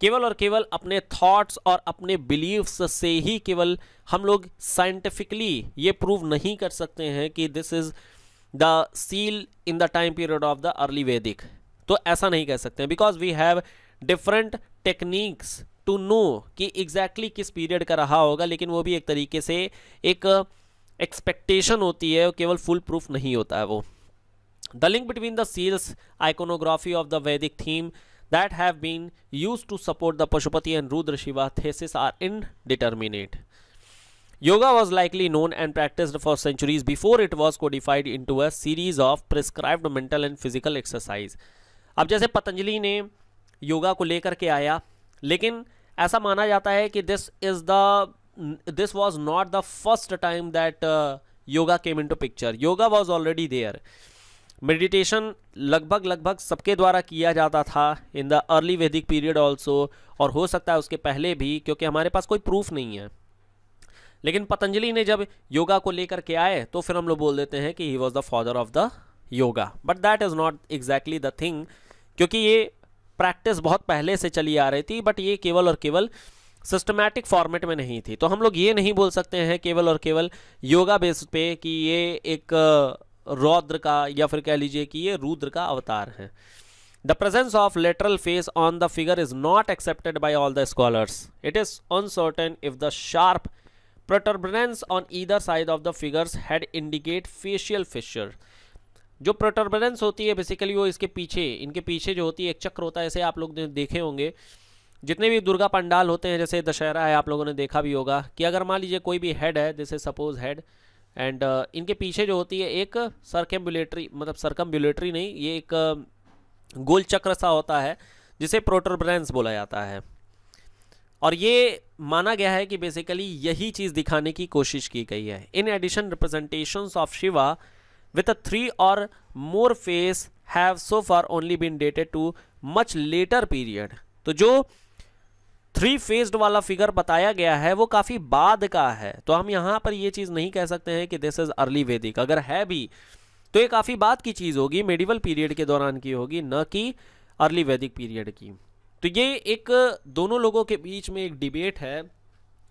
केवल और केवल अपने थॉट्स और अपने बिलीव्स से ही केवल हम लोग साइंटिफिकली ये प्रूव नहीं कर सकते हैं कि this is the seal in the time period of the early Vedic. तो ऐसा नहीं कह सकते because we have different techniques to know कि एग्जैक्टली किस पीरियड का रहा होगा, लेकिन वो भी एक तरीके से एक एक्सपेक्टेशन होती है, केवल फुल प्रूफ नहीं होता है वो। The link between the seals, iconography of the Vedic theme that have been used to support the Pasupati and Rudra Shiva thesis are indeterminate. Yoga was likely known and practiced for centuries before it was codified into a series of prescribed mental and physical exercise. अब जैसे पतंजलि ने योगा को लेकर के आया, लेकिन ऐसा माना जाता है कि this was not the first time that yoga came into picture. Yoga was already there. Meditation लगभग सबके द्वारा किया जाता था in the early Vedic period also, और हो सकता है उसके पहले भी, क्योंकि हमारे पास कोई प्रूफ नहीं है. लेकिन पतंजलि ने जब योगा को लेकर के आए तो फिर हम लोग बोल देते हैं कि he was the father of the yoga, but that is not exactly the thing, क्योंकि ये प्रैक्टिस बहुत पहले से चली आ रही थी, बट ये केवल और केवल सिस्टमैटिक फॉर्मेट में नहीं थी. तो हम लोग ये नहीं बोल सकते हैं केवल और केवल योगा बेस पे कि ये एक रौद्र का या फिर कह लीजिए कि ये रुद्र का अवतार है. The presence of lateral face on the figure is not accepted by all the scholars. It is uncertain if the sharp protuberance on either side of the figures had indicate facial fissure. जो प्रोटर्बनेंस होती है बेसिकली वो इसके पीछे, इनके पीछे जो होती है एक चक्र होता है, ऐसे आप लोग देखे होंगे जितने भी दुर्गा पंडाल होते हैं, जैसे दशहरा है आप लोगों ने देखा भी होगा कि अगर मान लीजिए कोई भी हेड है, जैसे सपोज हेड, एंड इनके पीछे जो होती है एक सरकम्बुलेटरी, मतलब सरकम्बुलेटरी नहीं, ये एक गोल चक्र सा होता है जिसे प्रोटर्बनेंस बोला जाता है. और ये माना गया है कि बेसिकली यही चीज़ दिखाने की कोशिश की गई है. In addition representations of Shiva with 3 or more face have so far only been dated to much later period. तो जो 3 फेस्ड वाला फिगर बताया गया है वो काफ़ी बाद का है, तो हम यहाँ पर ये चीज़ नहीं कह सकते हैं कि दिस इज़ अर्ली वैदिक. अगर है भी तो ये काफ़ी बाद की चीज़ होगी, मेडिवल पीरियड के दौरान की होगी, न कि अर्ली वैदिक पीरियड की. तो ये एक दोनों लोगों के बीच में एक डिबेट है,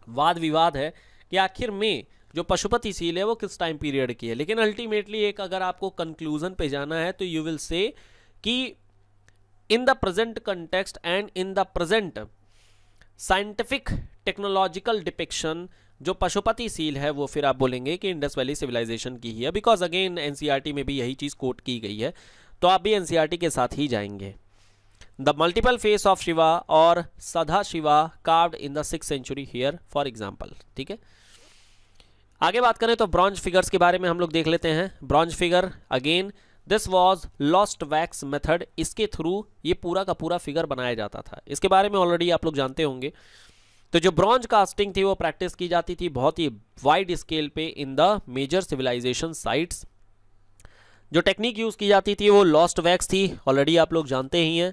वाद विवाद है कि आखिर में जो पशुपति सील है वो किस टाइम पीरियड की है. लेकिन अल्टीमेटली एक अगर आपको कंक्लूजन पे जाना है तो यू विल से कि in the present context and in the present scientific technological depiction जो पशुपति सील है वो फिर आप बोलेंगे कि इंडस वैली सिविलाइजेशन की ही है, बिकॉज अगेन एनसीईआरटी में भी यही चीज़ कोट की गई है, तो आप भी एनसीईआरटी के साथ ही जाएंगे. The multiple face of Shiva और Sadashiva carved in the 6th century here for example. ठीक है, आगे बात करें तो ब्रॉन्ज फिगर्स के बारे में हम लोग देख लेते हैं. Bronze figure again this was lost wax method, इसके थ्रू ये पूरा का पूरा फिगर बनाया जाता था. इसके बारे में ऑलरेडी आप लोग जानते होंगे. तो जो ब्रॉन्ज कास्टिंग थी वो प्रैक्टिस की जाती थी बहुत ही वाइड स्केल पे in the major civilization sites. जो टेक्निक यूज़ की जाती थी वो लॉस्ट वैक्स थी, ऑलरेडी आप लोग जानते ही हैं.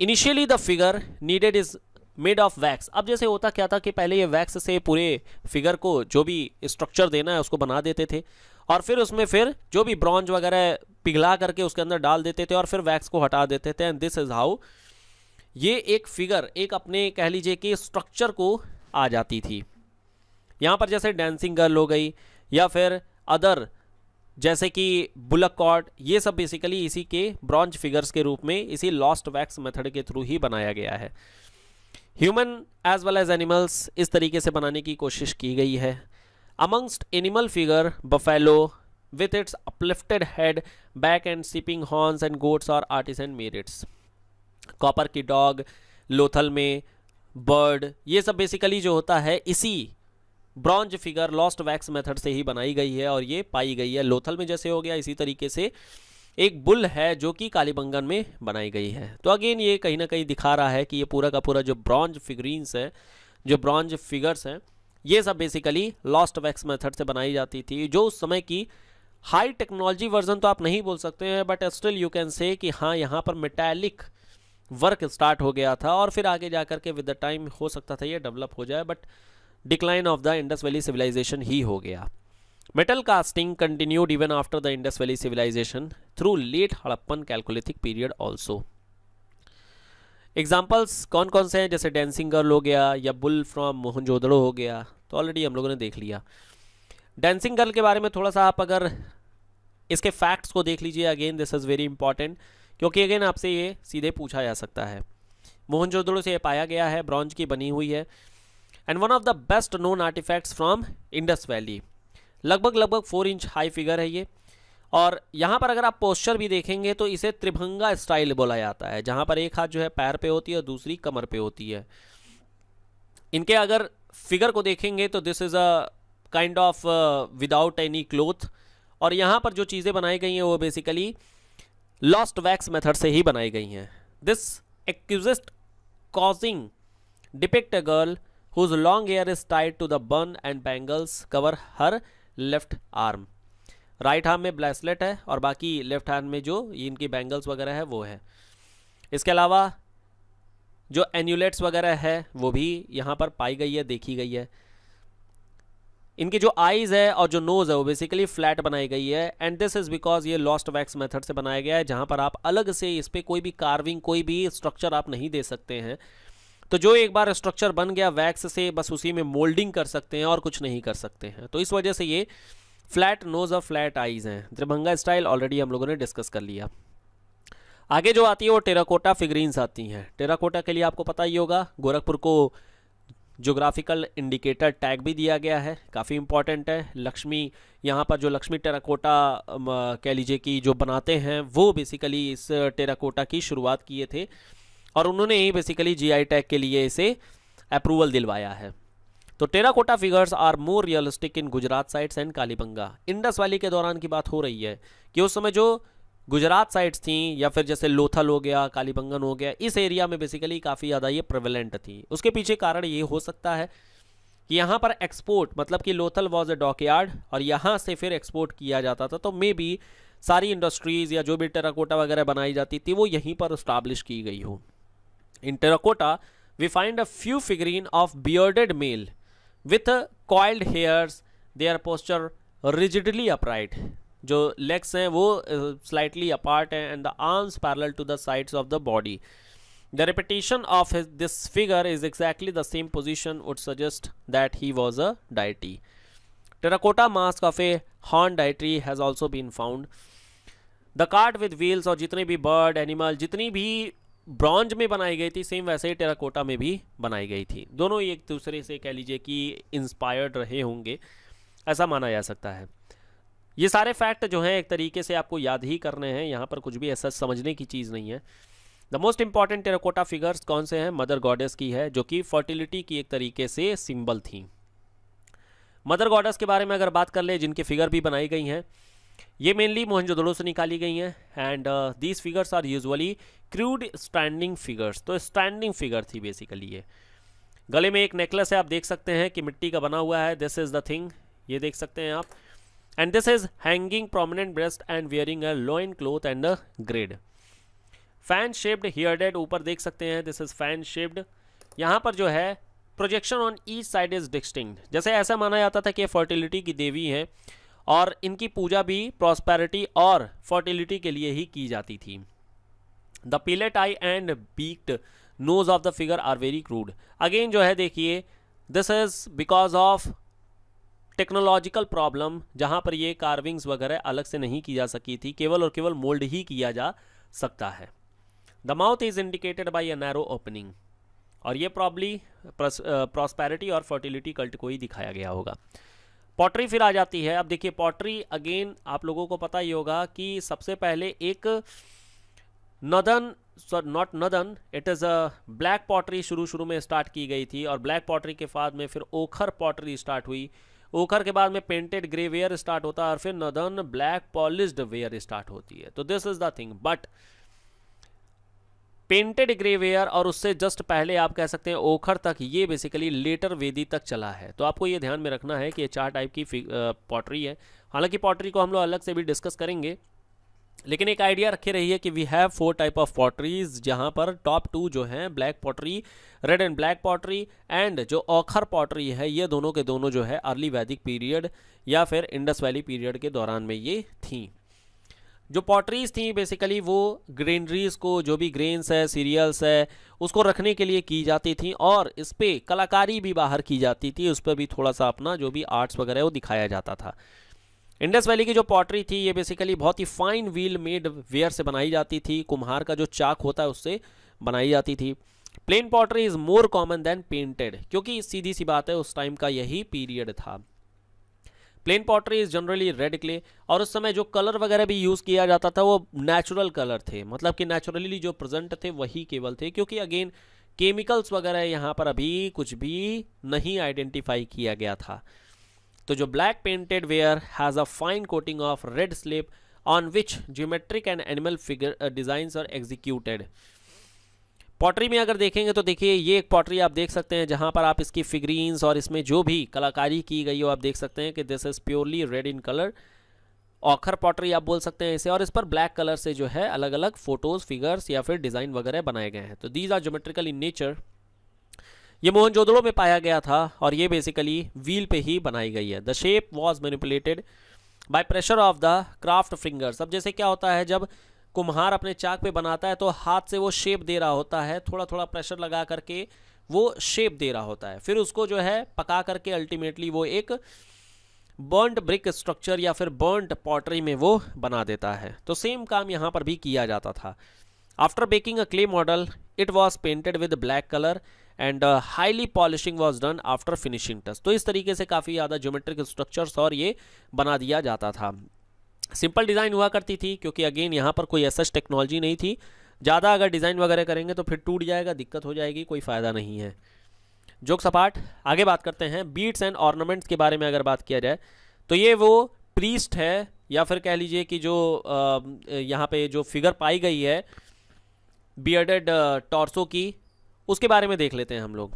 Initially the figure needed is made of wax. अब जैसे होता क्या था कि पहले ये वैक्स से पूरे फिगर को जो भी स्ट्रक्चर देना है उसको बना देते थे, और फिर उसमें फिर जो भी ब्रॉन्ज वगैरह पिघला करके उसके अंदर डाल देते थे और फिर वैक्स को हटा देते थे. एंड दिस इज हाउ ये एक फिगर एक अपने कह लीजिए कि स्ट्रक्चर को आ जाती थी. यहाँ पर जैसे डांसिंग गर्ल हो गई या फिर अदर जैसे कि बुलक कॉर्ड, ये सब बेसिकली इसी के ब्रॉन्ज फिगर्स के रूप में इसी लॉस्ट वैक्स मेथड के थ्रू ही बनाया गया है. Human as well as animals इस तरीके से बनाने की कोशिश की गई है. Amongst animal figure, buffalo with its uplifted head, back and sipping horns and goats are artisan merits. Copper की dog, लोथल में bird, ये सब basically जो होता है इसी bronze figure lost wax method से ही बनाई गई है और ये पाई गई है. लोथल में जैसे हो गया, इसी तरीके से एक बुल है जो कि कालीबंगन में बनाई गई है. तो अगेन ये कहीं ना कहीं दिखा रहा है कि ये पूरा का पूरा जो ब्रॉन्ज फिगरीन्स हैं, जो ब्रॉन्ज फिगर्स हैं, ये सब बेसिकली लॉस्ट वैक्स मेथड से बनाई जाती थी, जो उस समय की हाई टेक्नोलॉजी वर्जन तो आप नहीं बोल सकते हैं, but still you can say कि हाँ यहाँ पर मेटालिक वर्क स्टार्ट हो गया था और फिर आगे जा करके विद द टाइम हो सकता था ये डेवलप हो जाए, but decline of the Indus valley civilization ही हो गया. Metal casting continued even after the Indus valley civilization through late Harappan chalcolithic period also. Examples कौन कौन से हैं, जैसे डांसिंग गर्ल हो गया या बुल फ्रॉम मोहनजोदड़ो हो गया, तो ऑलरेडी हम लोगों ने देख लिया. डांसिंग गर्ल के बारे में थोड़ा सा आप अगर इसके फैक्ट्स को देख लीजिए, again this is very important, क्योंकि अगेन आपसे ये सीधे पूछा जा सकता है. मोहनजोदड़ो से ये पाया गया है, ब्रॉन्ज की बनी हुई है, and one of the best known artifacts from Indus valley. लगभग 4 इंच हाई फिगर है ये, और यहाँ पर अगर आप पोस्चर भी देखेंगे तो इसे त्रिभंगा स्टाइल बोला जाता है, जहाँ पर एक हाथ जो है पैर पे होती है और दूसरी कमर पे होती है। इनके अगर फिगर को देखेंगे तो this is a kind of without any cloth, और यहाँ पर जो चीज़ें बनाई गई हैं वो बेसिकली लॉस्ट वैक्स मेथड से ही बनाई गई हैं। This accused causing depict a girl whose long hair is tied to the bun and bangles cover her left arm. Right arm में ब्रेसलेट है और बाकी लेफ्ट आर्म में जो इनकी बैंगल्स वगैरह है वो है। इसके अलावा जो एन्यूलेट्स वगैरह है वो भी यहाँ पर पाई गई है, देखी गई है। इनकी जो आईज़ है और जो नोज़ है वो बेसिकली फ्लैट बनाई गई है, एंड दिस इज़ बिकॉज ये लॉस्ट वैक्स मेथड से बनाया गया है, जहाँ पर आप अलग से इस पर कोई भी कार्विंग, कोई भी स्ट्रक्चर आप नहीं दे सकते हैं। तो जो एक बार स्ट्रक्चर बन गया वैक्स से, बस उसी में मोल्डिंग कर सकते हैं और कुछ नहीं कर सकते हैं। तो इस वजह से ये फ्लैट नोज़ और फ्लैट आइज़ हैं। त्रिभंगा स्टाइल ऑलरेडी हम लोगों ने डिस्कस कर लिया। आगे जो आती है वो टेराकोटा फिगरीन्स आती हैं। टेराकोटा के लिए आपको पता ही होगा, गोरखपुर को ज्योग्राफिकल इंडिकेटर टैग भी दिया गया है, काफ़ी इंपॉर्टेंट है। लक्ष्मी, यहाँ पर जो लक्ष्मी टेराकोटा कह लीजिए कि जो बनाते हैं, वो बेसिकली इस टेराकोटा की शुरुआत किए थे और उन्होंने ही बेसिकली जीआई टैग के लिए इसे अप्रूवल दिलवाया है। तो terracotta figures are more realistic in Gujarat sites and Kalibangan. Indus valley के दौरान की बात हो रही है कि उस समय जो गुजरात साइट्स थीं, या फिर जैसे लोथल हो गया, कालीबंगन हो गया, इस एरिया में बेसिकली काफ़ी ज़्यादा ये प्रेवलेंट थी। उसके पीछे कारण ये हो सकता है कि यहाँ पर एक्सपोर्ट, मतलब कि लोथल वॉज अ डॉकयार्ड और यहाँ से फिर एक्सपोर्ट किया जाता था, तो मे बी सारी इंडस्ट्रीज़ या जो भी टेराकोटा वगैरह बनाई जाती थी वो यहीं पर इस्टाब्लिश की गई हो। In terracotta we find a few figurine of bearded male with coiled hairs, their posture rigidly upright. जो लेग्स हैं वो स्लाइटली अपार्ट हैं, and the arms parallel to the sides of the body. The repetition of this figure is exactly the same position would suggest that he was a deity. Terracotta mask of a horn deity has also been found. The cart with wheels, और जितने भी बर्ड, एनिमल, जितनी भी ब्रॉन्ज में बनाई गई थी, सेम वैसे ही टेराकोटा में भी बनाई गई थी। दोनों ही एक दूसरे से कह लीजिए कि इंस्पायर्ड रहे होंगे, ऐसा माना जा सकता है। ये सारे फैक्ट जो हैं एक तरीके से आपको याद ही करने हैं, यहाँ पर कुछ भी ऐसा समझने की चीज़ नहीं है। The most important terracotta figures कौन से हैं? मदर गॉडेस की है, जो कि फर्टिलिटी की एक तरीके से सिंबल थी। मदर गॉडेस के बारे में अगर बात कर ले, जिनकी फिगर भी बनाई गई हैं, ये मेनली मोहनजोदड़ो से निकाली गई हैं, and these figures are usually crude standing figures. तो स्टैंडिंग फिगर थी बेसिकली ये। गले में एक नेकलेस है, आप देख सकते हैं कि मिट्टी का बना हुआ है, दिस इज़ द थिंग, ये देख सकते हैं आप, and this is hanging prominent breast and wearing a loin cloth and a grid. Fan shaped headed, ऊपर देख सकते हैं this is fan shaped। यहाँ पर जो है projection on each side is distinct। जैसे ऐसा माना जाता था कि ये fertility की देवी हैं और इनकी पूजा भी prosperity और fertility के लिए ही की जाती थी। The pilot eye and beaked nose of the figure are very crude। Again जो है देखिए this is because of technological problem, जहाँ पर ये कार्विंग्स वगैरह अलग से नहीं की जा सकी थी, केवल और केवल मोल्ड ही किया जा सकता है। The mouth is indicated by a narrow opening, और ये प्रॉब्ली प्रॉस्पेरिटी और फर्टिलिटी कल्ट को ही दिखाया गया होगा। पॉटरी फिर आ जाती है। अब देखिए पॉटरी, अगेन आप लोगों को पता ही होगा कि सबसे पहले एक it is a black pottery शुरू में स्टार्ट की गई थी, और ब्लैक पॉटरी के बाद में फिर ओखर पॉटरी स्टार्ट हुई, ओखर के बाद में पेंटेड ग्रे वेयर स्टार्ट होता है, और फिर northern black polished ware start होती है। तो this is the thing, but painted grey ware और उससे जस्ट पहले आप कह सकते हैं ओखर तक, ये बेसिकली लेटर वेदी तक चला है। तो आपको ये ध्यान में रखना है कि ये चार टाइप की पॉटरी है। हालांकि पॉटरी को हम लोग अलग से भी डिस्कस करेंगे, लेकिन एक आइडिया रखे रहिए कि we have 4 type of potteries, जहाँ पर टॉप 2 जो हैं black pottery, red and black pottery, and जो ओखर पॉटरी है, ये दोनों के दोनों जो है अर्ली वैदिक पीरियड या फिर इंडस वैली पीरियड के दौरान में ये थी। जो पॉटरीज थी बेसिकली वो ग्रेनरीज को, जो भी ग्रेन्स है, सीरियल्स है, उसको रखने के लिए की जाती थी, और इस पर कलाकारी भी बाहर की जाती थी, उस पर भी थोड़ा सा अपना जो भी आर्ट्स वगैरह वो दिखाया जाता था। इंडस वैली की जो पॉटरी थी ये बेसिकली बहुत ही फाइन व्हील मेड वेयर से बनाई जाती थी, कुम्हार का जो चाक होता है उससे बनाई जाती थी। Plain pottery is more common than painted, क्योंकि सीधी सी बात है उस टाइम का यही पीरियड था। Plain pottery is generally red clay, और उस समय जो कलर वगैरह भी यूज़ किया जाता था वो नेचुरल कलर थे, मतलब कि नेचुरली जो प्रेजेंट थे वही केवल थे, क्योंकि अगेन केमिकल्स वगैरह यहाँ पर अभी कुछ भी नहीं आइडेंटिफाई किया गया था। तो जो black painted ware has a fine coating of red slip on which geometric and animal figure designs are executed. Pottery में अगर देखेंगे तो देखिए ये एक पॉटरी आप देख सकते हैं जहाँ पर आप इसकी फिगरीन्स और इसमें जो भी कलाकारी की गई हो आप देख सकते हैं कि this is purely red in colour, ochre pottery आप बोल सकते हैं इसे, और इस पर ब्लैक कलर से जो है अलग अलग फोटोज़, फिगर्स या फिर डिज़ाइन वगैरह बनाए गए हैं। तो these are geometrical in nature. ये मोहनजोदड़ो में पाया गया था और ये बेसिकली व्हील पे ही बनाई गई है। The shape was manipulated by pressure of the craft fingers. अब जैसे क्या होता है जब कुम्हार अपने चाक पे बनाता है तो हाथ से वो शेप दे रहा होता है, थोड़ा थोड़ा प्रेशर लगा करके वो शेप दे रहा होता है, फिर उसको जो है पका करके अल्टीमेटली वो एक बर्न्ड ब्रिक स्ट्रक्चर या फिर बर्न्ड पॉटरी में वो बना देता है। तो सेम काम यहाँ पर भी किया जाता था। After baking a clay model it was painted with black colour and highly polishing was done after finishing touch. तो इस तरीके से काफ़ी ज़्यादा ज्योमेट्रिक स्ट्रक्चर्स और ये बना दिया जाता था। सिंपल डिज़ाइन हुआ करती थी क्योंकि अगेन यहाँ पर कोई ऐसा टेक्नोलॉजी नहीं थी, ज़्यादा अगर डिज़ाइन वगैरह करेंगे तो फिर टूट जाएगा, दिक्कत हो जाएगी, कोई फ़ायदा नहीं है। जोक्स अपार्ट, आगे बात करते हैं बीड्स एंड ऑर्नामेंट्स के बारे में। अगर बात किया जाए तो ये वो प्रीस्ट है या फिर कह लीजिए कि जो यहाँ पे जो फिगर पाई गई है बियर्डेड टॉर्सो की, उसके बारे में देख लेते हैं हम लोग।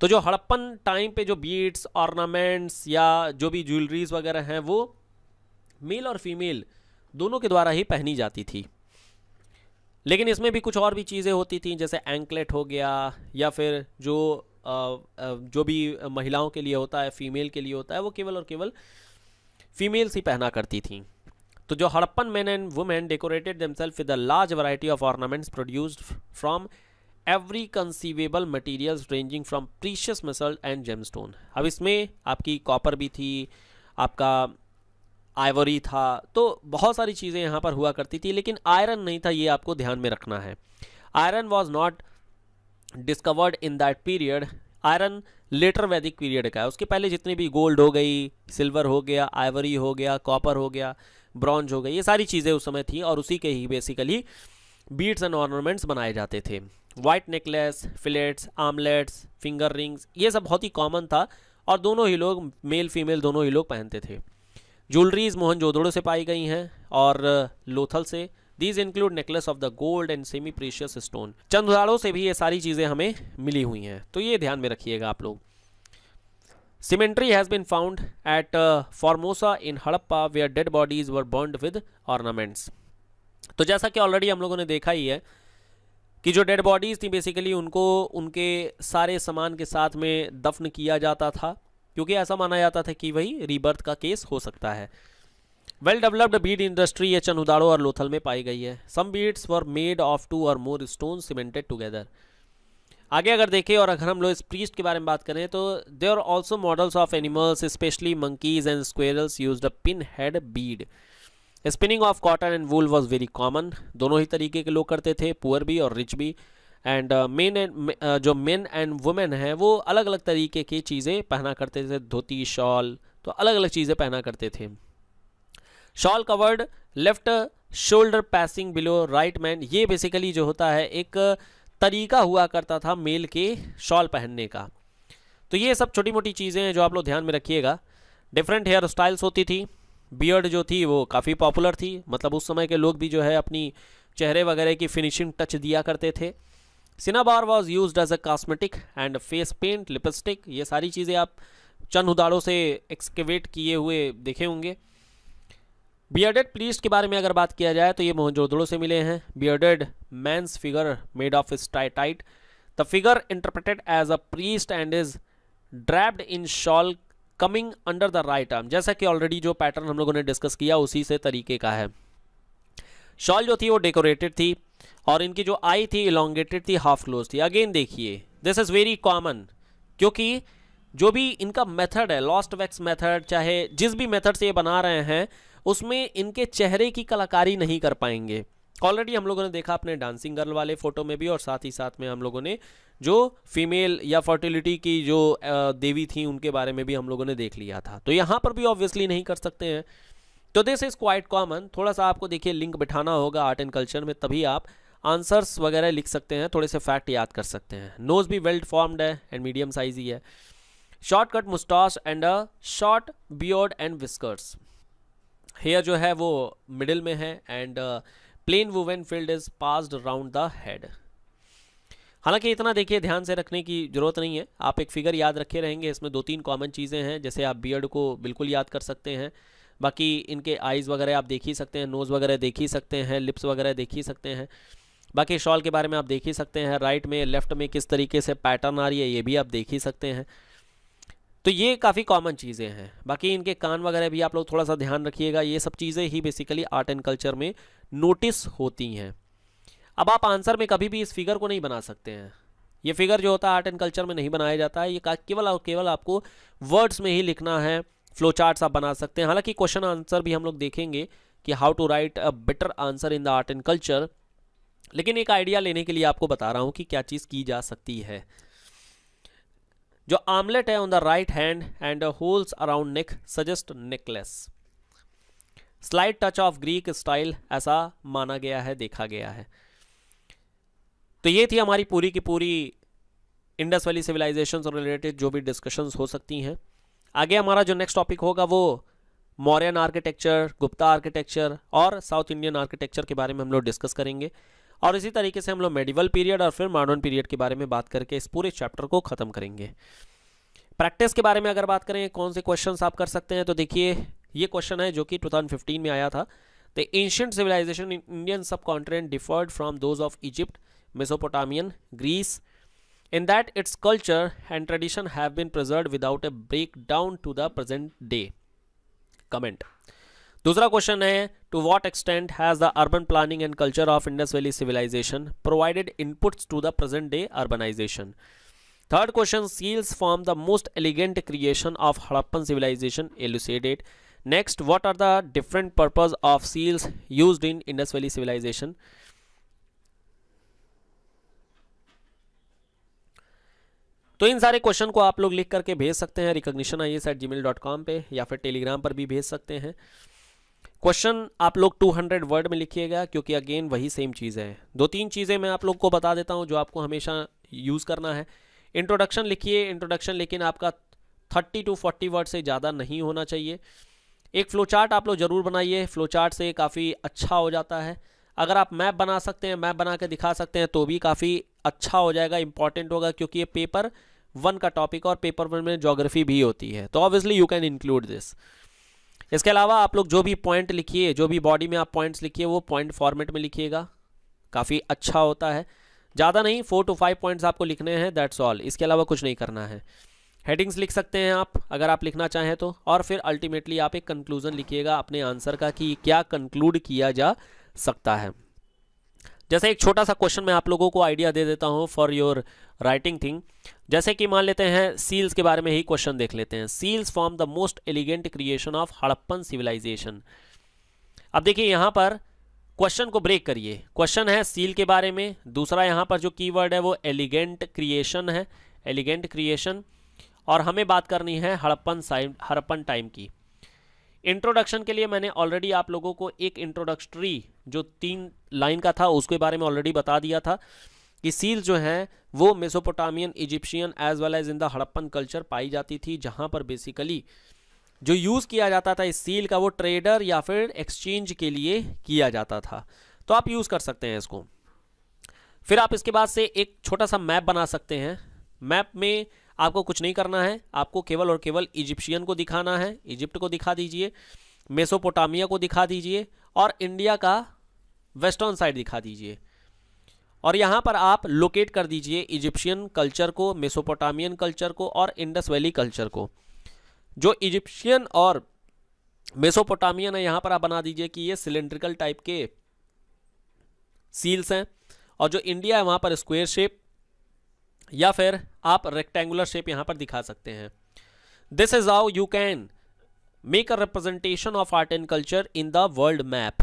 तो जो हड़प्पन टाइम पे जो बीड्स, ऑर्नामेंट्स या जो भी ज्वेलरीज वगैरह हैं वो मेल और फीमेल दोनों के द्वारा ही पहनी जाती थी, लेकिन इसमें भी कुछ और भी चीज़ें होती थी, जैसे एंकलेट हो गया या फिर जो भी महिलाओं के लिए होता है, फीमेल के लिए होता है, वो केवल और केवल फीमेल्स ही पहना करती थीं। तो जो Harappan man and women decorated themselves with a large variety of ornaments produced from every conceivable materials ranging from precious metal and gemstone. अब इसमें आपकी कॉपर भी थी, आपका आइवरी था, तो बहुत सारी चीज़ें यहाँ पर हुआ करती थी, लेकिन आयरन नहीं था, ये आपको ध्यान में रखना है। Iron was not discovered in that period. Iron later Vedic period का है, उसके पहले जितने भी गोल्ड हो गई, सिल्वर हो गया, आइवरी हो गया, कॉपर हो गया, ब्रॉन्ज हो गई, ये सारी चीज़ें उस समय थी और उसी के ही बेसिकली बीड्स एंड ऑर्नामेंट्स बनाए जाते थे। White necklace, fillets, armlets, finger rings, ये सब बहुत ही कॉमन था और दोनों ही लोग, मेल फीमेल दोनों ही लोग पहनते थे। ज्वेलरीज मोहनजोदड़ो से पाई गई हैं और लोथल से। These include necklace of the gold and semi precious stone. चंद उदाहरणों से भी ये सारी चीज़ें हमें मिली हुई हैं, तो ये ध्यान में रखिएगा आप लोग। Cemetery has been found at Formosa in Harappa where dead bodies were burned with ornaments. तो जैसा कि ऑलरेडी हम लोगों ने देखा ही है कि जो डेड बॉडीज़ थी बेसिकली उनको उनके सारे सामान के साथ में दफन किया जाता था, क्योंकि ऐसा माना जाता था कि वही रीबर्थ का केस हो सकता है। वेल डेवलप्ड बीड इंडस्ट्री ये चनुदाड़ो और लोथल में पाई गई है। Some beads were made of two और मोर स्टोन सीमेंटेड टुगेदर। आगे अगर देखें और अगर हम लोग इस प्रीस्ट के बारे में बात करें तो there are also models of animals specially monkeys and squirrels used a pin head bead. Spinning of cotton and wool was very common, दोनों ही तरीके के लोग करते थे, पुअर भी और रिच भी। एंड जो मेन एंड वुमेन हैं वो अलग अलग तरीके की चीज़ें पहना करते थे, धोती, शॉल, तो अलग अलग चीज़ें पहना करते थे। Shawl covered left shoulder passing below right man, ये बेसिकली जो होता है एक तरीका हुआ करता था मेल के शॉल पहनने का। तो ये सब छोटी मोटी चीज़ें हैं जो आप लोग ध्यान में रखिएगा। डिफरेंट हेयर स्टाइल्स होती थी। बियर्ड जो थी वो काफ़ी पॉपुलर थी, मतलब उस समय के लोग भी जो है अपनी चेहरे वगैरह की फिनिशिंग टच दिया करते थे। Cinnabar was used as a cosmetic and face paint, lipstick, ये सारी चीज़ें आप चंद उदाड़ों से एक्सकेवेट किए हुए देखे होंगे। बियर्डेड प्रीस्ट के बारे में अगर बात किया जाए तो ये मोहनजोदड़ो से मिले हैं। Bearded man's figure made of steatite, the figure interpreted as a priest and is draped in shawl coming under the right arm. जैसा कि ऑलरेडी जो पैटर्न हम लोगों ने डिस्कस किया उसी से तरीके का है। शॉल जो थी वो डेकोरेटेड थी और इनकी जो आई थी इलोंगेटेड थी, हाफ क्लोज थी। अगेन देखिए दिस इज़ वेरी कॉमन, क्योंकि जो भी इनका मेथड है, लॉस्ट वैक्स मेथड, चाहे जिस भी मेथड से ये बना रहे हैं, उसमें इनके चेहरे की कलाकारी नहीं कर पाएंगे ऑलरेडी हम लोगों ने देखा अपने डांसिंग गर्ल वाले फोटो में भी, और साथ ही साथ में हम लोगों ने जो फीमेल या फर्टिलिटी की जो देवी थी उनके बारे में भी हम लोगों ने देख लिया था। तो यहाँ पर भी ऑब्वियसली नहीं कर सकते हैं। तो दिस इज क्वाइट कॉमन। थोड़ा सा आपको देखिए लिंक बिठाना होगा आर्ट एंड कल्चर में, तभी आप आंसर्स वगैरह लिख सकते हैं, थोड़े से फैक्ट याद कर सकते हैं। नोज भी वेल फॉर्म्ड है एंड मीडियम साइज ही है। Short cut moustache and a short beard and whiskers. Hair जो है वो मिडिल में है and plain woven field is passed round the head. हालांकि इतना देखिए ध्यान से रखने की जरूरत नहीं है, आप एक फिगर याद रखे रहेंगे। इसमें दो तीन कॉमन चीज़ें हैं, जैसे आप बियर्ड को बिल्कुल याद कर सकते हैं, बाकी इनके आइज़ वगैरह आप देख ही सकते हैं, नोज़ वगैरह देख ही सकते हैं, लिप्स वगैरह देख ही सकते हैं, बाकी शॉल के बारे में आप देख ही सकते हैं। राइट में लेफ्ट में किस तरीके से पैटर्न आ रही है ये भी आप देख ही सकते हैं। तो ये काफ़ी कॉमन चीज़ें हैं। बाकी इनके कान वगैरह भी आप लोग थोड़ा सा ध्यान रखिएगा। ये सब चीज़ें ही बेसिकली आर्ट एंड कल्चर में नोटिस होती हैं। अब आप आंसर में कभी भी इस फिगर को नहीं बना सकते हैं। ये फिगर जो होता है आर्ट एंड कल्चर में नहीं बनाया जाता है, ये केवल और केवल आपको वर्ड्स में ही लिखना है। फ्लो चार्ट्स आप बना सकते हैं। हालांकि क्वेश्चन आंसर भी हम लोग देखेंगे कि how to write a better answer in the art and culture, लेकिन एक आइडिया लेने के लिए आपको बता रहा हूँ कि क्या चीज़ की जा सकती है। जो आमलेट है on the right hand and holes around neck suggest necklace. Slight touch of Greek style ऐसा माना गया है, देखा गया है। तो ये थी हमारी पूरी की पूरी इंडस वैली सिविलाइजेशन से रिलेटेड जो भी डिस्कशंस हो सकती हैं। आगे हमारा जो नेक्स्ट टॉपिक होगा वो मौर्यन आर्किटेक्चर, गुप्ता आर्किटेक्चर और साउथ इंडियन आर्किटेक्चर के बारे में हम लोग डिस्कस करेंगे, और इसी तरीके से हम लोग मेडिवल पीरियड और फिर मॉडर्न पीरियड के बारे में बात करके इस पूरे चैप्टर को ख़त्म करेंगे। प्रैक्टिस के बारे में अगर बात करें कौन से क्वेश्चंस आप कर सकते हैं, तो देखिए ये क्वेश्चन है जो कि 2015 में आया था। The ancient civilization in Indian subcontinent differed from those of Egypt, Mesopotamian, Greece, in that its culture and tradition have been preserved without a breakdown to the present day. Comment. Dusra question hai, to what extent has the urban planning and culture of Indus Valley civilization provided inputs to the present day urbanization? Third question, seals form the most elegant creation of Harappan civilization. Elucidate. Next, what are the different purposes of seals used in Indus valley civilization. तो इन सारे क्वेश्चन को आप लोग लिख करके भेज सकते हैं recognition.ias@gmail.com पे, या फिर टेलीग्राम पर भी भेज सकते हैं। क्वेश्चन आप लोग 200 वर्ड में लिखिएगा, क्योंकि अगेन वही सेम चीज़ें हैं। दो तीन चीज़ें मैं आप लोग को बता देता हूं जो आपको हमेशा यूज़ करना है। इंट्रोडक्शन लिखिए, इंट्रोडक्शन लेकिन आपका 30 to 40 वर्ड से ज़्यादा नहीं होना चाहिए। एक फ्लो चार्ट आप लोग ज़रूर बनाइए, फ्लो चार्ट से काफ़ी अच्छा हो जाता है। अगर आप मैप बना सकते हैं, मैप बना के दिखा सकते हैं तो भी काफ़ी अच्छा हो जाएगा, इंपॉर्टेंट होगा, क्योंकि ये पेपर 1 का टॉपिक और पेपर 1 में ज्योग्राफी भी होती है, तो obviously you can include this. इसके अलावा आप लोग जो भी पॉइंट लिखिए, जो भी बॉडी में आप पॉइंट्स लिखिए, वो पॉइंट फॉर्मेट में लिखिएगा, काफ़ी अच्छा होता है। ज़्यादा नहीं, 4 to 5 पॉइंट्स आपको लिखने हैं, दैट्स ऑल, इसके अलावा कुछ नहीं करना है। हेडिंग्स लिख सकते हैं आप अगर आप लिखना चाहें तो, और फिर अल्टीमेटली आप एक कंक्लूजन लिखिएगा अपने आंसर का कि क्या कंक्लूड किया जा सकता है। जैसे एक छोटा सा क्वेश्चन मैं आप लोगों को आइडिया दे देता हूं फॉर योर राइटिंग थिंग। जैसे कि मान लेते हैं सील्स के बारे में ही क्वेश्चन देख लेते हैं। Seals form the most elegant creation of Harappan civilization. अब देखिए यहाँ पर क्वेश्चन को ब्रेक करिए। क्वेश्चन है सील के बारे में, दूसरा यहाँ पर जो कीवर्ड है वो एलिगेंट क्रिएशन है, एलिगेंट क्रिएशन, और हमें बात करनी है हड़प्पन टाइम की। इंट्रोडक्शन के लिए मैंने ऑलरेडी आप लोगों को एक इंट्रोडक्टरी जो 3 लाइन का था उसके बारे में ऑलरेडी बता दिया था कि सील जो हैं वो Mesopotamian, Egyptian as well as in the Harappan culture पाई जाती थी, जहां पर बेसिकली जो यूज़ किया जाता था इस सील का वो ट्रेडर या फिर एक्सचेंज के लिए किया जाता था, तो आप यूज़ कर सकते हैं इसको। फिर आप इसके बाद से एक छोटा सा मैप बना सकते हैं। मैप में आपको कुछ नहीं करना है, आपको केवल और केवल इजिप्शियन को दिखाना है, इजिप्ट को दिखा दीजिए, मेसोपोटामिया को दिखा दीजिए, और इंडिया का वेस्टर्न साइड दिखा दीजिए, और यहाँ पर आप लोकेट कर दीजिए इजिप्शियन कल्चर को, मेसोपोटामियन कल्चर को और इंडस वैली कल्चर को। जो इजिप्शियन और मेसोपोटामियन है यहाँ पर आप बना दीजिए कि ये सिलेंड्रिकल टाइप के सील्स हैं, और जो इंडिया है वहाँ पर स्क्वायर शेप या फिर आप रेक्टेंगुलर शेप यहाँ पर दिखा सकते हैं। This is how you can make a representation of art and culture in the world map.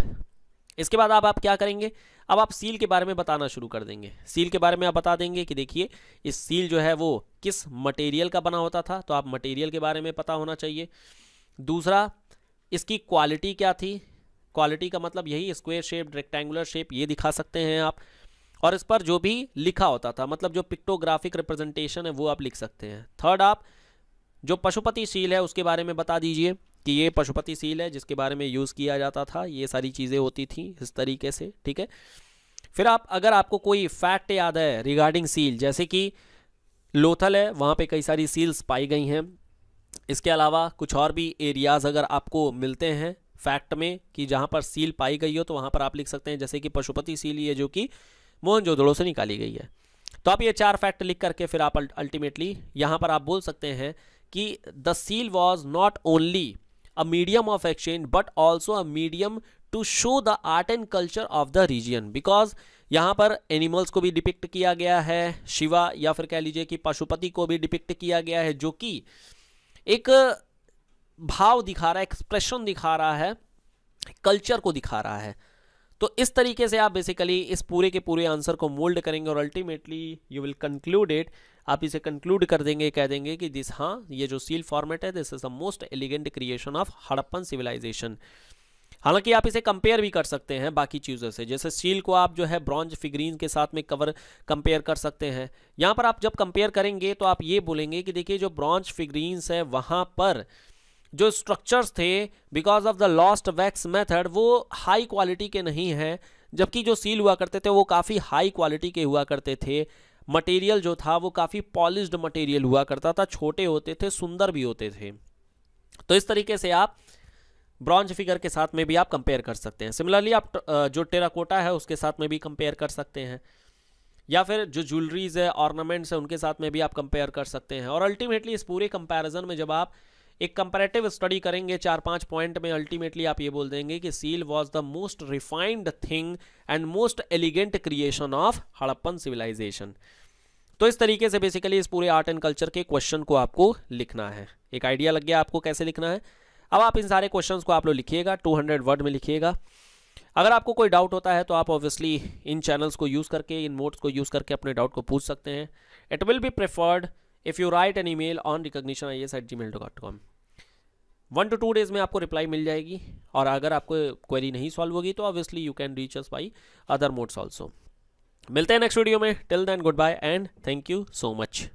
इसके बाद आप क्या करेंगे, अब आप सील के बारे में बताना शुरू कर देंगे। सील के बारे में आप बता देंगे कि देखिए इस सील जो है वो किस मटेरियल का बना होता था, तो आप मटेरियल के बारे में पता होना चाहिए। दूसरा, इसकी क्वालिटी क्या थी, क्वालिटी का मतलब यही स्क्वायर शेप, रेक्टेंगुलर शेप, ये दिखा सकते हैं आप। और इस पर जो भी लिखा होता था, मतलब जो पिक्टोग्राफिक रिप्रेजेंटेशन है वो आप लिख सकते हैं। थर्ड, आप जो पशुपति सील है उसके बारे में बता दीजिए कि ये पशुपति सील है जिसके बारे में यूज़ किया जाता था, ये सारी चीज़ें होती थी इस तरीके से, ठीक है। फिर आप अगर आपको कोई फैक्ट याद है रिगार्डिंग सील, जैसे कि लोथल है वहाँ पे कई सारी सील्स पाई गई हैं, इसके अलावा कुछ और भी एरियाज़ अगर आपको मिलते हैं फैक्ट में कि जहाँ पर सील पाई गई हो तो वहाँ पर आप लिख सकते हैं, जैसे कि पशुपति सील ये जो कि मोहनजोदड़ो से निकाली गई है। तो आप ये चार फैक्ट लिख करके फिर आप अल्टीमेटली यहाँ पर आप बोल सकते हैं कि the seal was not only a medium of exchange but also a medium to show the art and culture of the region, because यहाँ पर एनिमल्स को भी डिपिक्ट किया गया है, शिवा या फिर कह लीजिए कि पशुपति को भी डिपिक्ट किया गया है, जो कि एक भाव दिखा रहा है, एक्सप्रेशन दिखा रहा है, कल्चर को दिखा रहा है। तो इस तरीके से आप बेसिकली इस पूरे के पूरे आंसर को मोल्ड करेंगे और ultimately you will conclude it, आप इसे कंक्लूड कर देंगे, कह देंगे कि दिस, हाँ ये जो सील फॉर्मेट है this is the most elegant creation of Harappan civilisation. हालांकि आप इसे कंपेयर भी कर सकते हैं बाकी चीज़ों से, जैसे सील को आप जो है ब्रॉन्ज फिगरीन के साथ में कंपेयर कर सकते हैं। यहाँ पर आप जब कंपेयर करेंगे तो आप ये बोलेंगे कि देखिए जो ब्रॉन्ज फिगरीन्स है वहाँ पर जो स्ट्रक्चर्स थे because of the lost wax method वो हाई क्वालिटी के नहीं हैं, जबकि जो सील हुआ करते थे वो काफ़ी हाई क्वालिटी के हुआ करते थे। मटेरियल जो था वो काफ़ी पॉलिश्ड मटेरियल हुआ करता था, छोटे होते थे, सुंदर भी होते थे। तो इस तरीके से आप ब्रॉन्ज फिगर के साथ में भी आप कंपेयर कर सकते हैं। सिमिलरली आप जो टेराकोटा है उसके साथ में भी कंपेयर कर सकते हैं, या फिर जो ज्वेलरीज है, ऑर्नामेंट्स है, उनके साथ में भी आप कंपेयर कर सकते हैं। और अल्टीमेटली इस पूरे कंपैरिजन में जब आप एक कंपैरेटिव स्टडी करेंगे 4-5 पॉइंट में, अल्टीमेटली आप ये बोल देंगे कि seal was the most refined thing and most elegant creation of Harappan civilisation. तो इस तरीके से बेसिकली इस पूरे आर्ट एंड कल्चर के क्वेश्चन को आपको लिखना है। एक आइडिया लग गया आपको कैसे लिखना है। अब आप इन सारे क्वेश्चंस को आप लोग लिखिएगा, 200 वर्ड में लिखिएगा। अगर आपको कोई डाउट होता है तो आप ऑब्वियसली इन चैनल्स को यूज़ करके, इन मोड्स को यूज़ करके अपने डाउट को पूछ सकते हैं। It will be preferred if you write an email on recognition@gmail.com। 1 to 2 days में आपको रिप्लाई मिल जाएगी। और अगर आपको क्वेरी नहीं सॉल्व होगी तो obviously you can reach us by other modes also. मिलते हैं नेक्स्ट वीडियो में। Till then goodbye and thank you so much.